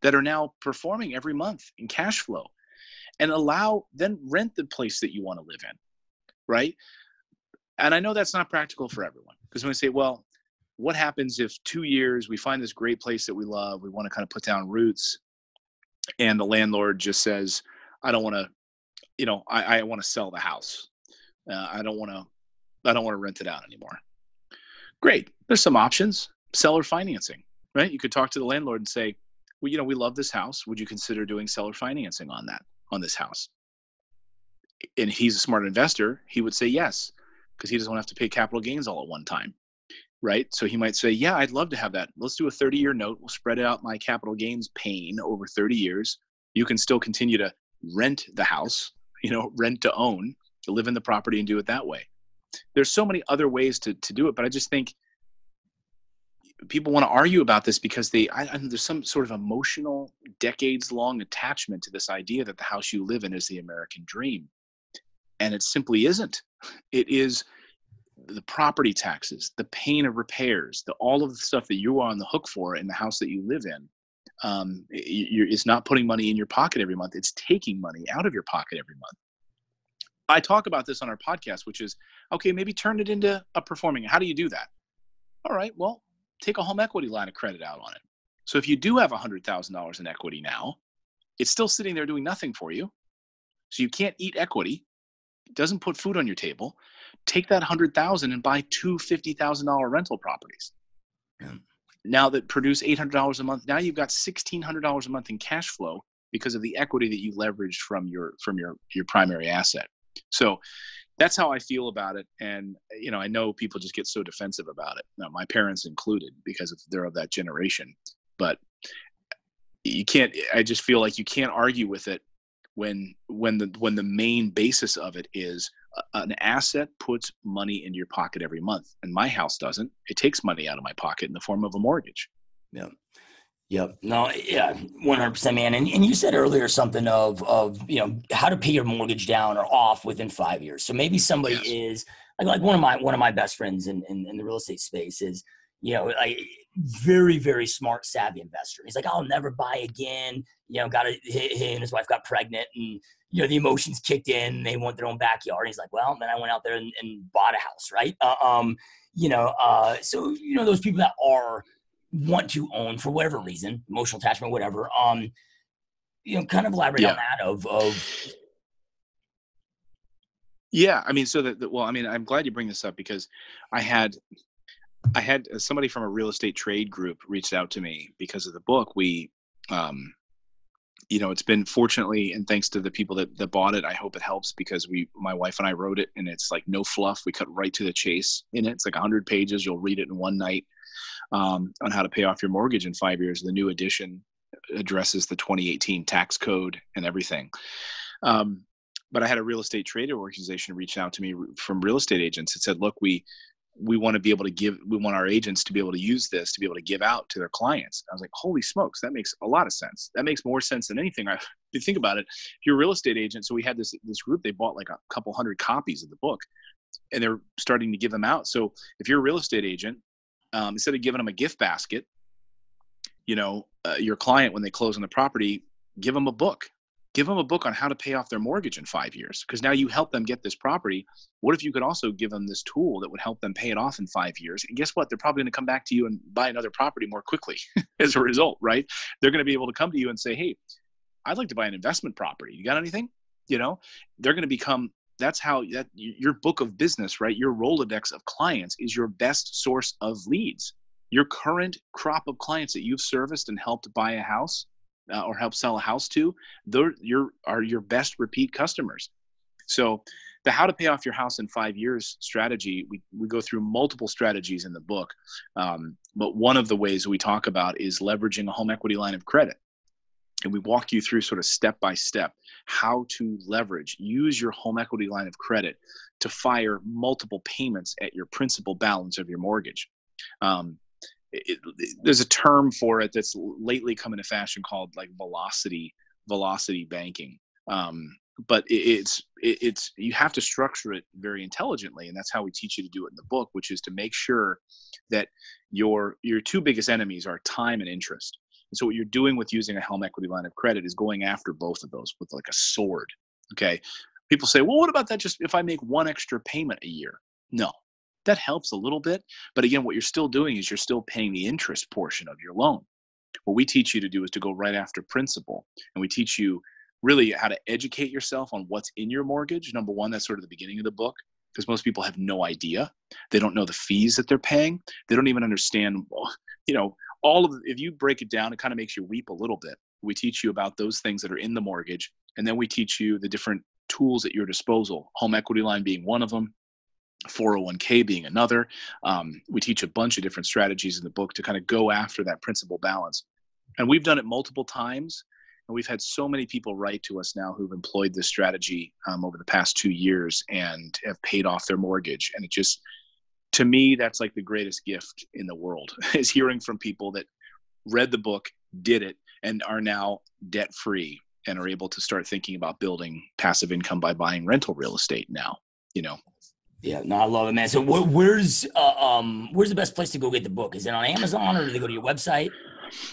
that are now performing every month in cash flow and then rent the place that you want to live in, right? And I know that's not practical for everyone, because when we say, well, what happens if 2 years we find this great place that we love, we want to kind of put down roots, and the landlord just says, I don't want to, you know, I want to sell the house. I don't want to rent it out anymore. Great. There's some options. Seller financing, right? You could talk to the landlord and say, well, you know, we love this house. Would you consider doing seller financing on this house? and he's a smart investor, he would say yes, because he doesn't want to have to pay capital gains all at one time, right? So he might say, yeah, I'd love to have that. Let's do a 30-year note. We'll spread out my capital gains pain over 30 years. You can still continue to rent the house, rent to own, to live in the property and do it that way. There's so many other ways to do it, but I just think people want to argue about this because there's some sort of emotional, decades-long attachment to this idea that the house you live in is the American dream. And it simply isn't. It is the property taxes, the pain of repairs, all of the stuff that you are on the hook for in the house that you live in. It's not putting money in your pocket every month. It's taking money out of your pocket every month. I talk about this on our podcast, which is, okay, maybe turn it into a performing. How do you do that? All right, well, take a home equity line of credit out on it. So if you do have $100,000 in equity now, it's still sitting there doing nothing for you. So you can't eat equity. It doesn't put food on your table. Take that $100,000 and buy two $50,000 rental properties. Now that produce $800 a month. Now you've got $1,600 a month in cash flow because of the equity that you leveraged from your primary asset. So that's how I feel about it. And, I know people just get so defensive about it. Now, my parents included, because they're of that generation, but I just feel like you can't argue with it when the main basis of it is an asset puts money in your pocket every month. And my house doesn't. It takes money out of my pocket in the form of a mortgage. Yeah. Yep. No, yeah, 100%, man. And you said earlier something of how to pay your mortgage down or off within 5 years. So maybe somebody is like one of my best friends in the real estate space is, a very, very smart, savvy investor. He's like, I'll never buy again. He and his wife got pregnant and, the emotions kicked in. They want their own backyard. And he's like, well, then I went out there and bought a house. Right. So those people that want to own for whatever reason, emotional attachment, whatever, kind of elaborate on that I'm glad you bring this up because I had somebody from a real estate trade group reached out to me because of the book. We, it's been fortunately, and thanks to the people that bought it, I hope it helps because my wife and I wrote it and it's like no fluff. We cut right to the chase in it. It's like 100 pages. You'll read it in one night. On how to pay off your mortgage in 5 years. The new edition addresses the 2018 tax code and everything. But I had a real estate trade organization reach out to me from real estate agents. It said, look, we want to be able to we want our agents to be able to use this, to be able to give out to their clients. I was like, holy smokes, that makes a lot of sense. That makes more sense than anything. If you think about it, if you're a real estate agent, so we had this group, they bought like a couple hundred copies of the book and they're starting to give them out. So if you're a real estate agent, instead of giving them a gift basket, your client, when they close on the property, give them a book on how to pay off their mortgage in 5 years. Cause now you help them get this property. What if you could also give them this tool that would help them pay it off in 5 years? And guess what? They're probably going to come back to you and buy another property more quickly as a result, right? They're going to be able to come to you and say, hey, I'd like to buy an investment property. You got anything? They're going to become, that's how your book of business, right? Your Rolodex of clients is your best source of leads. Your current crop of clients that you've serviced and helped buy a house or help sell a house to, are your best repeat customers. So the how to pay off your house in 5 years strategy, we go through multiple strategies in the book. But one of the ways we talk about is leveraging a home equity line of credit. And we walk you through sort of step-by-step how to use your home equity line of credit to fire multiple payments at your principal balance of your mortgage. There's a term for it that's lately come into fashion called like velocity banking. But it's you have to structure it very intelligently, and that's how we teach you to do it in the book, which is to make sure that your two biggest enemies are time and interest. So what you're doing with using a home equity line of credit is going after both of those with like a sword. Okay. People say, well, what about that? Just if I make one extra payment a year? No, that helps a little bit. But again, what you're still doing is you're still paying the interest portion of your loan. What we teach you to do is to go right after principal. And we teach you really how to educate yourself on what's in your mortgage. Number one, that's sort of the beginning of the book. Because most people have no idea. They don't know the fees that they're paying. They don't even understand, if you break it down, it kind of makes you weep a little bit. We teach you about those things that are in the mortgage. And then we teach you the different tools at your disposal, home equity line being one of them, 401k being another. We teach a bunch of different strategies in the book to kind of go after that principal balance. And we've done it multiple times. And we've had so many people write to us now who've employed this strategy over the past 2 years and have paid off their mortgage. And it just, to me, that's like the greatest gift in the world, is hearing from people that read the book, did it, and are now debt-free and are able to start thinking about building passive income by buying rental real estate now, you know? Yeah, no, I love it, man. So where's the best place to go get the book? Is it on Amazon, or do they go to your website?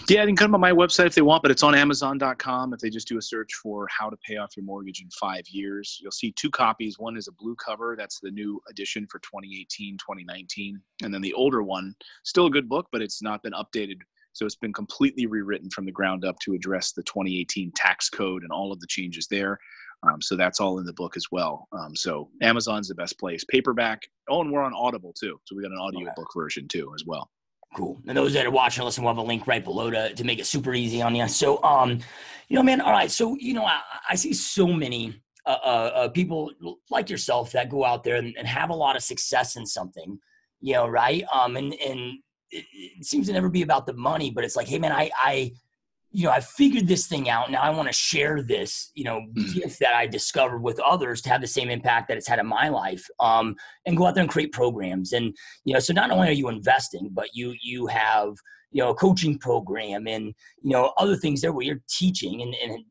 Yeah, they can come on my website if they want, but it's on Amazon.com. If they just do a search for How to Pay Off Your Mortgage in 5 Years, you'll see two copies. One is a blue cover. That's the new edition for 2018, 2019. And then the older one, still a good book, but it's not been updated. So it's been completely rewritten from the ground up to address the 2018 tax code and all of the changes there. So that's all in the book as well. So Amazon's the best place. Paperback. Oh, and we're on Audible too. So we got an audiobook version too as well. Cool. And those that are watching, listen, we'll have a link right below to make it super easy on you. So, you know, man, all right. So, you know, I see so many people like yourself that go out there and have a lot of success in something, you know, right? And it seems to never be about the money, but it's like, hey, man, I figured this thing out. Now I want to share this, you know, gift that I discovered with others to have the same impact that it's had in my life, and go out there and create programs. And, you know, so not only are you investing, but you have, you know, a coaching program and, you know, other things there where you're teaching and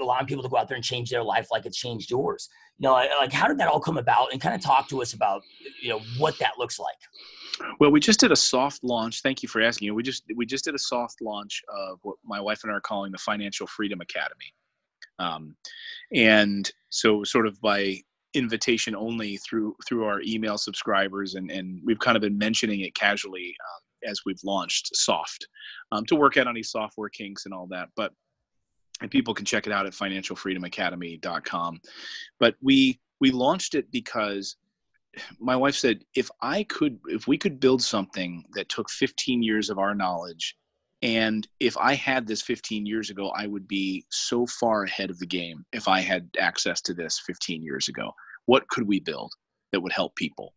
allowing people to go out there and change their life like it's changed yours. You know, like, how did that all come about? And kind of talk to us about, you know, what that looks like. Well, we just did a soft launch. Thank you for asking. We just did a soft launch of what my wife and I are calling the Financial Freedom Academy. And so sort of by invitation only through our email subscribers, and we've kind of been mentioning it casually as we've launched soft, to work out any software kinks and all that. And people can check it out at financialfreedomacademy.com. But we launched it because my wife said, if we could build something that took 15 years of our knowledge, and if I had this 15 years ago, I would be so far ahead of the game if I had access to this 15 years ago. What could we build that would help people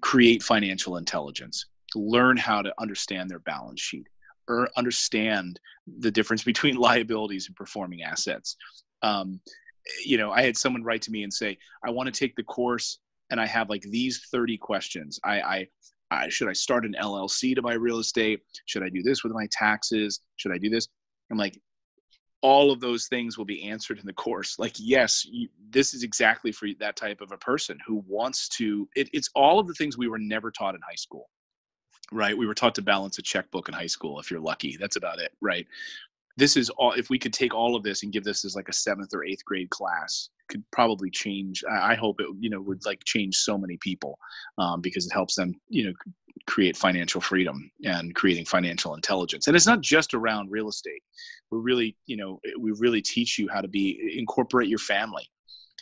create financial intelligence, learn how to understand their balance sheet, or understand the difference between liabilities and performing assets? You know, I had someone write to me and say, I want to take the course, and I have like these 30 questions. I should I start an LLC to buy real estate? Should I do this with my taxes? Should I do this? I'm like, all of those things will be answered in the course. Like, yes, this is exactly for that type of a person who wants to, it's all of the things we were never taught in high school, right? We were taught to balance a checkbook in high school. If you're lucky, that's about it, right? This is all, if we could take all of this and give this as like a 7th or 8th grade class, could probably change. I hope it, you know, would like change so many people, because it helps them, you know, create financial freedom and creating financial intelligence. And it's not just around real estate. We really teach you how to incorporate your family,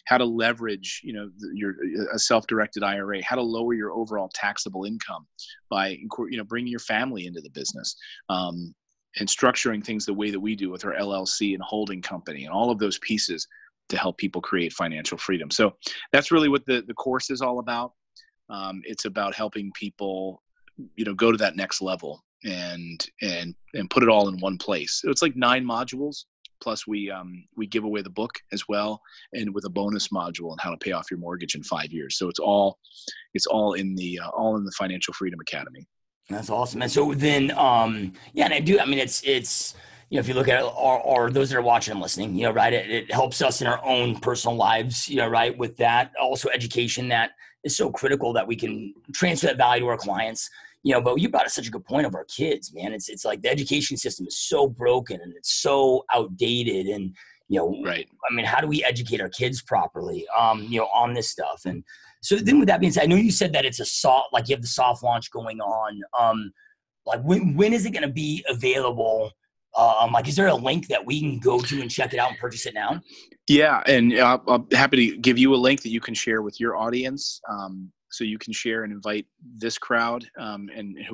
how to leverage, you know, a self-directed IRA, how to lower your overall taxable income by, you know, bringing your family into the business, and structuring things the way that we do with our LLC and holding company and all of those pieces to help people create financial freedom. So that's really what the course is all about. It's about helping people, you know, go to that next level and put it all in one place. So it's like 9 modules. Plus we give away the book as well, and with a bonus module on how to pay off your mortgage in 5 years. So it's all in the Financial Freedom Academy. That's awesome. And so then, it's, you know, if you look at it, or those that are watching and listening, you know, right, it helps us in our own personal lives, you know, right, with that. Also education that is so critical that we can transfer that value to our clients, you know, but you brought up such a good point of our kids, man. It's like the education system is so broken and it's so outdated, and, you know, right. I mean, how do we educate our kids properly, you know, on this stuff? And so then with that being said, I know you said that it's you have the soft launch going on. Like when is it going to be available? Like, is there a link that we can go to and check it out and purchase it now? Yeah. And I'm happy to give you a link that you can share with your audience. So you can share and invite this crowd and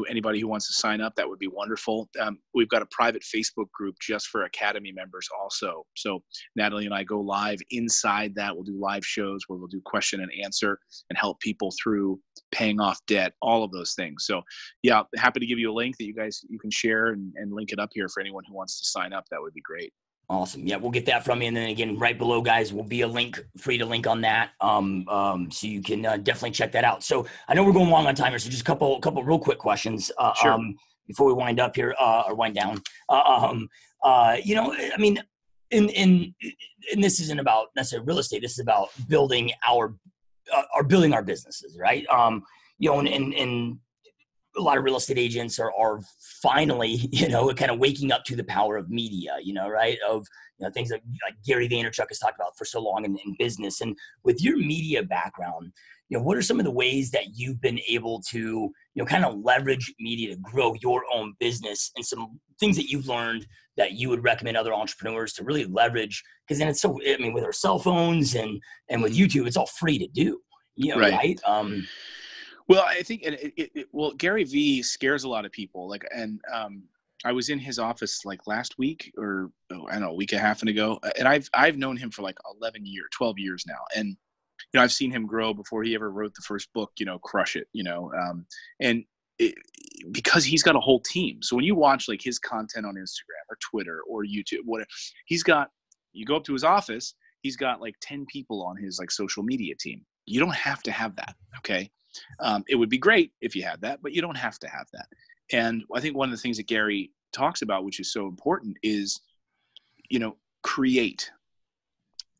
anybody who wants to sign up. That would be wonderful. We've got a private Facebook group just for Academy members also. So Natalie and I go live inside that. We'll do live shows where we'll do question and answer and help people through paying off debt, all of those things. So yeah, happy to give you a link that you can share and link it up here for anyone who wants to sign up. That would be great. Awesome. Yeah, we'll get that from you. And then again, right below, guys, will be a link, free to link on that. So you can definitely check that out. So I know we're going long on time here, so just a couple real quick questions sure. Before we wind up here or wind down. You know, I mean, and this isn't about necessarily real estate. This is about building our businesses, right? You know, and a lot of real estate agents are finally, you know, kind of waking up to the power of media, you know, right? Of, you know, things like Gary Vaynerchuk has talked about for so long in business. And with your media background, you know, what are some of the ways that you've been able to, you know, kind of leverage media to grow your own business, and some things that you've learned that you would recommend other entrepreneurs to really leverage? Because then it's so, I mean, with our cell phones and with YouTube, it's all free to do, you know, right? Well, I think Gary V scares a lot of people. Like, and I was in his office like last week, or I don't know, a week and a half ago, and I've known him for like 12 years now, and you know, I've seen him grow before he ever wrote the first book. You know, crush it. You know, because he's got a whole team. So when you watch like his content on Instagram or Twitter or YouTube, whatever, you go up to his office, he's got like 10 people on his like social media team. You don't have to have that, okay? It would be great if you had that, but you don't have to have that. And I think one of the things that Gary talks about, which is so important, is, you know, create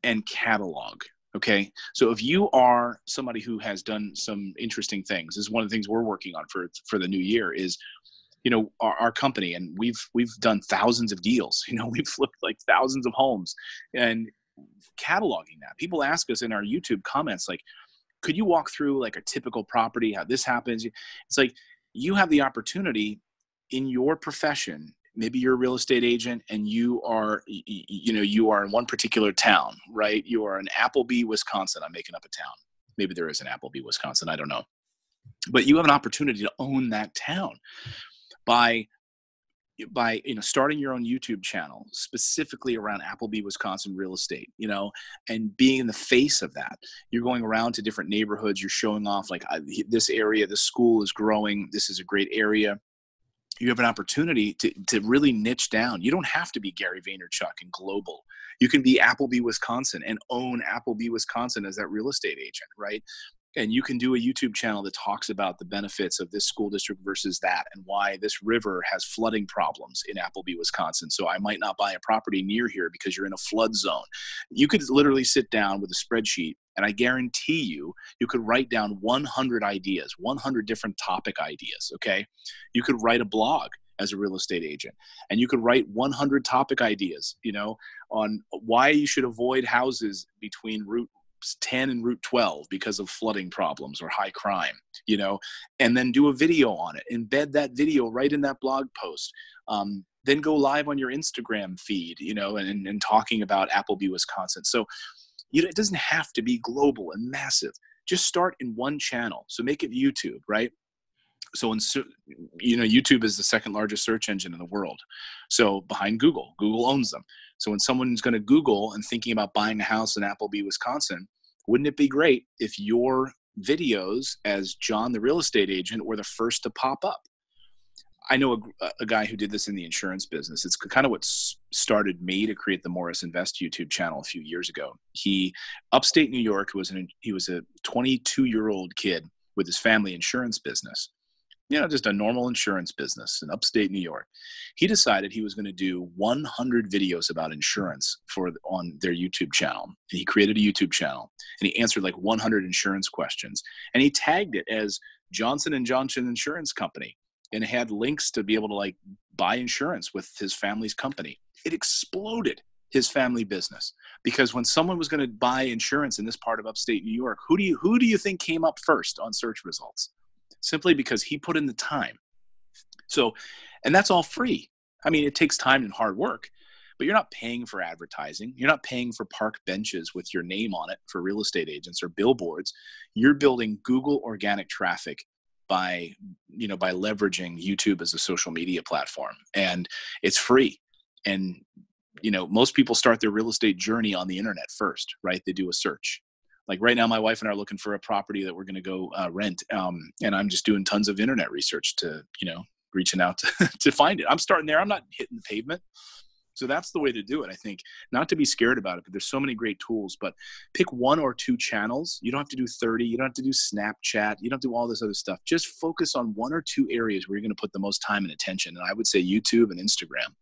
and catalog. Okay. So if you are somebody who has done some interesting things, this is one of the things we're working on for the new year is, you know, our company, and we've done thousands of deals, you know, we've flipped like thousands of homes, and cataloging that. People ask us in our YouTube comments, like, could you walk through like a typical property, how this happens? It's like you have the opportunity in your profession. Maybe you're a real estate agent and you are in one particular town, right? You are in Appleby, Wisconsin. I'm making up a town. Maybe there is an Appleby, Wisconsin. I don't know. But you have an opportunity to own that town by you know, starting your own YouTube channel specifically around Appleby, Wisconsin real estate, you know, and being in the face of that. You're going around to different neighborhoods. You're showing off like this area, this school is growing. This is a great area. You have an opportunity to really niche down. You don't have to be Gary Vaynerchuk and global. You can be Appleby, Wisconsin and own Appleby, Wisconsin as that real estate agent, right? And you can do a YouTube channel that talks about the benefits of this school district versus that, and why this river has flooding problems in Appleby, Wisconsin. So I might not buy a property near here because you're in a flood zone. You could literally sit down with a spreadsheet, and I guarantee you could write down 100 ideas, 100 different topic ideas, okay? You could write a blog as a real estate agent, and you could write 100 topic ideas, you know, on why you should avoid houses between Route 10 and Route 12 because of flooding problems or high crime, you know, and then do a video on it, embed that video right in that blog post, then go live on your Instagram feed, you know, and talking about Appleby, Wisconsin. So, you know, it doesn't have to be global and massive. Just start in one channel. So make it YouTube, right? So, you know, YouTube is the second largest search engine in the world. So behind Google, Google owns them. So when someone's going to Google and thinking about buying a house in Appleby, Wisconsin, wouldn't it be great if your videos as John the real estate agent were the first to pop up? I know a guy who did this in the insurance business. It's kind of what started me to create the Morris Invest YouTube channel a few years ago. He, upstate New York, he was a 22-year-old kid with his family insurance business. You know, just a normal insurance business in upstate New York. He decided he was going to do 100 videos about insurance on their YouTube channel. And he created a YouTube channel, and he answered like 100 insurance questions. And he tagged it as Johnson & Johnson Insurance Company, and had links to be able to like buy insurance with his family's company. It exploded his family business, because when someone was going to buy insurance in this part of upstate New York, who do you think came up first on search results? Simply because he put in the time. So, and that's all free. I mean, it takes time and hard work, but you're not paying for advertising. You're not paying for park benches with your name on it for real estate agents or billboards. You're building Google organic traffic by, you know, by leveraging YouTube as a social media platform, and it's free. And, you know, most people start their real estate journey on the internet first, right? They do a search. Like right now, my wife and I are looking for a property that we're going to go rent. And I'm just doing tons of internet research to, you know, reaching out to, to find it. I'm starting there. I'm not hitting the pavement. So that's the way to do it, I think. Not to be scared about it, but there's so many great tools. But pick one or two channels. You don't have to do 30. You don't have to do Snapchat. You don't do all this other stuff. Just focus on one or two areas where you're going to put the most time and attention. And I would say YouTube and Instagram.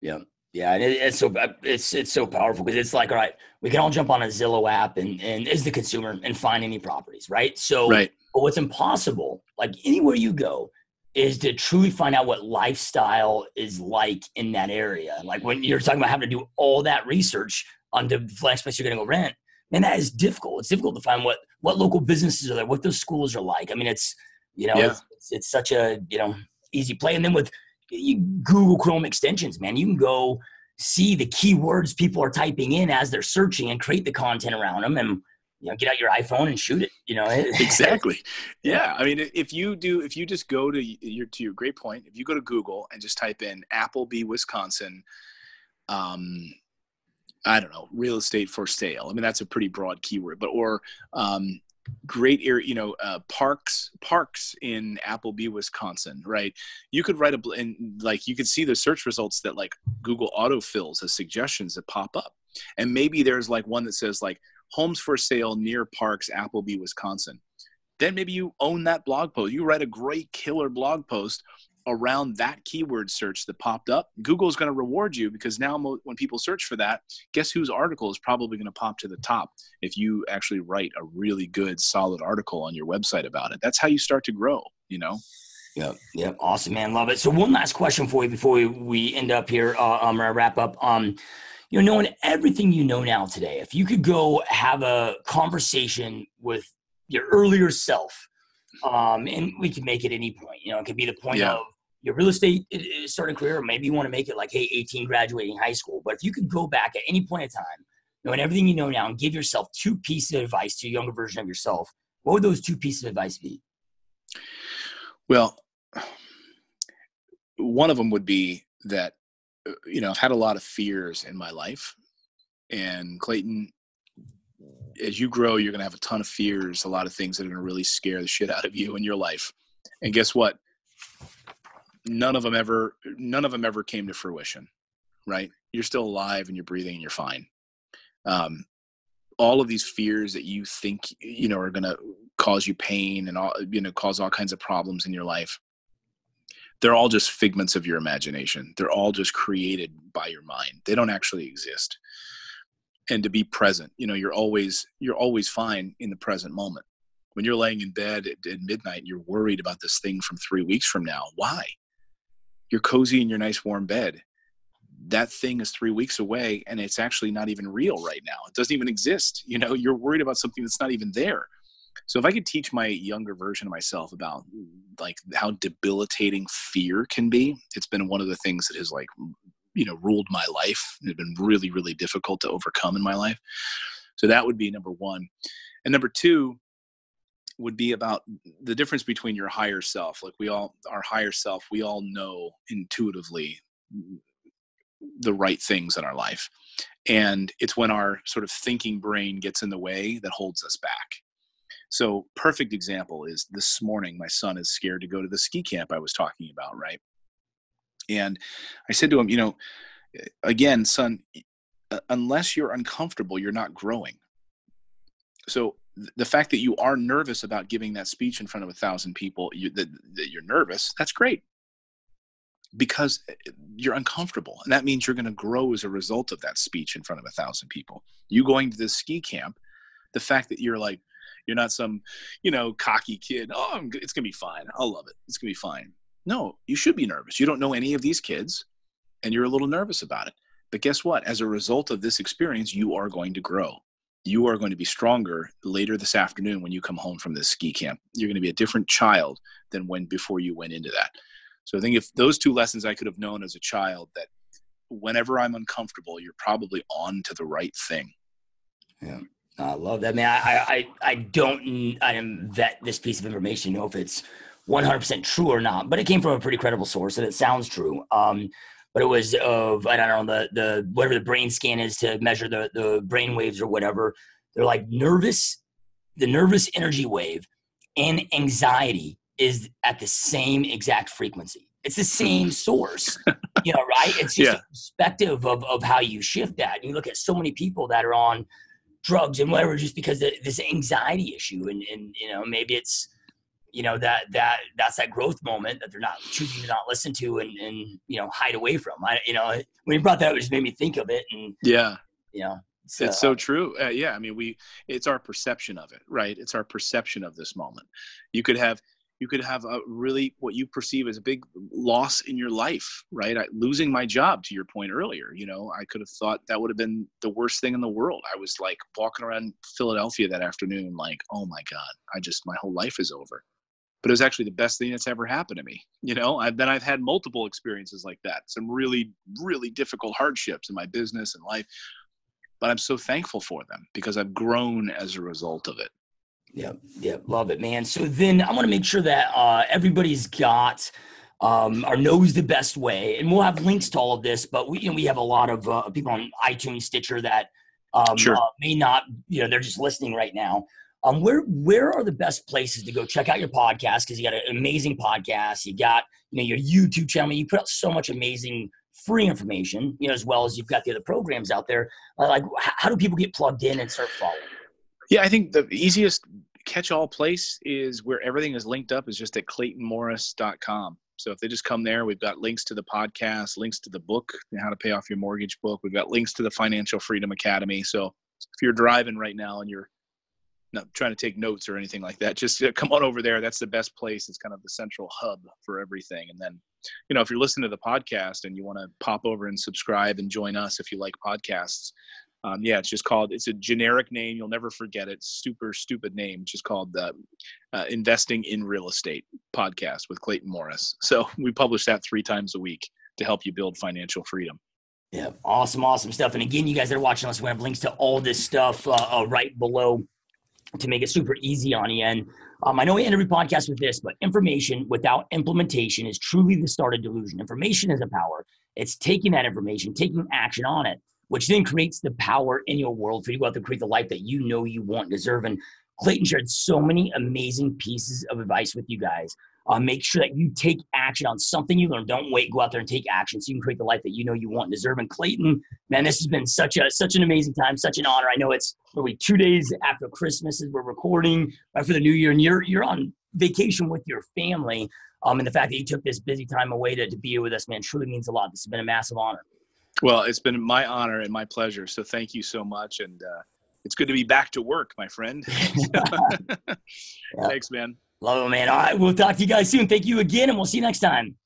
Yeah. Yeah, it's so powerful because it's like, all right, we can all jump on a Zillow app and as the consumer and find any properties, right? So right. But what's impossible, like anywhere you go, is to truly find out what lifestyle is like in that area. Like when you're talking about having to do all that research on the last place you're going to go rent, man, that is difficult. It's difficult to find what local businesses are there, what those schools are like. I mean, it's, you know, yeah. It's such a, you know, easy play. And then with you Google Chrome extensions, man, you can go see the keywords people are typing in as they're searching and create the content around them and, you know, get out your iPhone and shoot it, you know? Exactly. Yeah. I mean, if you just go to your great point, if you go to Google and just type in Appleby, Wisconsin, I don't know, real estate for sale. I mean, that's a pretty broad keyword, but, or, great area, you know, parks in Appleby, Wisconsin, right? You could write and like you could see the search results that like Google autofills as suggestions that pop up, and maybe there's like one that says like homes for sale near parks, Appleby, Wisconsin. Then maybe you own that blog post. You write a great killer blog post around that keyword search that popped up. Google's going to reward you because now when people search for that, guess whose article is probably going to pop to the top if you actually write a really good, solid article on your website about it. That's how you start to grow, you know? Yeah. Yeah. Awesome, man. Love it. So one last question for you before we end up here, or wrap up. You know, knowing everything you know now today, if you could go have a conversation with your earlier self, and we can make it any point, you know, it could be the point yeah. of your real estate starting career, or maybe you want to make it like, hey, 18 graduating high school. But if you could go back at any point in time, knowing everything you know now, and give yourself two pieces of advice to a younger version of yourself, what would those two pieces of advice be? Well, one of them would be that, you know, I've had a lot of fears in my life. And Clayton, as you grow, you're going to have a ton of fears, a lot of things that are going to really scare the shit out of you in your life. And guess what? None of them ever came to fruition, right? You're still alive and you're breathing and you're fine. All of these fears that you think, you know, are going to cause you pain and all, you know, cause all kinds of problems in your life, they're all just figments of your imagination. They're all just created by your mind. They don't actually exist. And to be present, you know, you're always fine in the present moment. When you're laying in bed at midnight, and you're worried about this thing from 3 weeks from now. Why? You're cozy in your nice warm bed. That thing is 3 weeks away and it's actually not even real right now. It doesn't even exist. You know, you're worried about something that's not even there. So if I could teach my younger version of myself about like how debilitating fear can be, it's been one of the things that is like, you know, ruled my life. It had been really, really difficult to overcome in my life. So that would be number one. And number two would be about the difference between your higher self. Like our higher self, we all know intuitively the right things in our life. And it's when our sort of thinking brain gets in the way that holds us back. So perfect example is this morning, my son is scared to go to the ski camp I was talking about, right? And I said to him, you know, again, son, unless you're uncomfortable, you're not growing. So the fact that you are nervous about giving that speech in front of 1,000 people, that you're nervous, that's great. Because you're uncomfortable. And that means you're going to grow as a result of that speech in front of 1,000 people. You going to this ski camp, the fact that you're like, you're not some, you know, cocky kid. Oh, it's going to be fine. I'll love it. It's going to be fine. No, you should be nervous. You don't know any of these kids and you're a little nervous about it. But guess what? As a result of this experience, you are going to grow. You are going to be stronger later this afternoon when you come home from this ski camp. You're going to be a different child than before you went into that. So I think if those two lessons I could have known as a child, that whenever I'm uncomfortable, you're probably on to the right thing. Yeah. I love that, man. I don't vet this piece of information, know if it's 100% true or not, but it came from a pretty credible source and it sounds true. But it was of, I don't know, the whatever the brain scan is to measure the brain waves or whatever. They're like the nervous energy wave and anxiety is at the same exact frequency. It's the same source, you know, right? It's just a perspective of how you shift that. And you look at so many people that are on drugs and whatever, just because of this anxiety issue. And, you know, maybe it's, you know, that's that growth moment that they're not choosing to not listen to and, you know, hide away from. When you brought that up, it just made me think of it. And yeah, you know, so. It's so true. I mean, it's our perception of it, right? It's our perception of this moment. You could have a really, what you perceive as a big loss in your life, right? Losing my job, to your point earlier, you know, I could have thought that would have been the worst thing in the world. I was like walking around Philadelphia that afternoon, like, oh my God, my whole life is over. But it was actually the best thing that's ever happened to me. You know, I've had multiple experiences like that, some really, really difficult hardships in my business and life, but I'm so thankful for them because I've grown as a result of it. Yep. Love it, man. So then I want to make sure that everybody's got or knows the best way. And we'll have links to all of this, but we have a lot of people on iTunes, Stitcher that may not, you know, they're just listening right now. Where are the best places to go check out your podcast? Because you got an amazing podcast. You got, you know, your YouTube channel. You put out so much amazing free information, you know, as well as you've got the other programs out there. Like, how do people get plugged in and start following? Yeah, I think the easiest catch-all place is where everything is linked up is just at claytonmorris.com. So if they just come there, we've got links to the podcast, links to the book, How to Pay Off Your Mortgage book. We've got links to the Financial Freedom Academy. So if you're driving right now and you're not trying to take notes or anything like that, just come on over there. That's the best place. It's kind of the central hub for everything. And then, you know, if you're listening to the podcast and you want to pop over and subscribe and join us if you like podcasts, it's just called, it's a generic name. You'll never forget it. Super stupid name. It's just called the Investing in Real Estate podcast with Clayton Morris. So we publish that 3 times a week to help you build financial freedom. Yeah. Awesome stuff. And again, you guys that are watching us, we have links to all this stuff right below to make it super easy on you. And I know we end every podcast with this, but information without implementation is truly the start of delusion. Information is a power. It's taking that information, taking action on it, which then creates the power in your world for you to go out there and create the life that you know you want and deserve. And Clayton shared so many amazing pieces of advice with you guys. Make sure that you take action on something you learn. Don't wait. Go out there and take action so you can create the life that you know you want and deserve. And Clayton, man, this has been such an amazing time, such an honor. I know it's probably 2 days after Christmas as we're recording right for the new year, and you're on vacation with your family. And the fact that you took this busy time away to be here with us, man, truly means a lot. This has been a massive honor. Well, it's been my honor and my pleasure. So thank you so much. And it's good to be back to work, my friend. Thanks, man. Love it, man. All right. We'll talk to you guys soon. Thank you again. And we'll see you next time.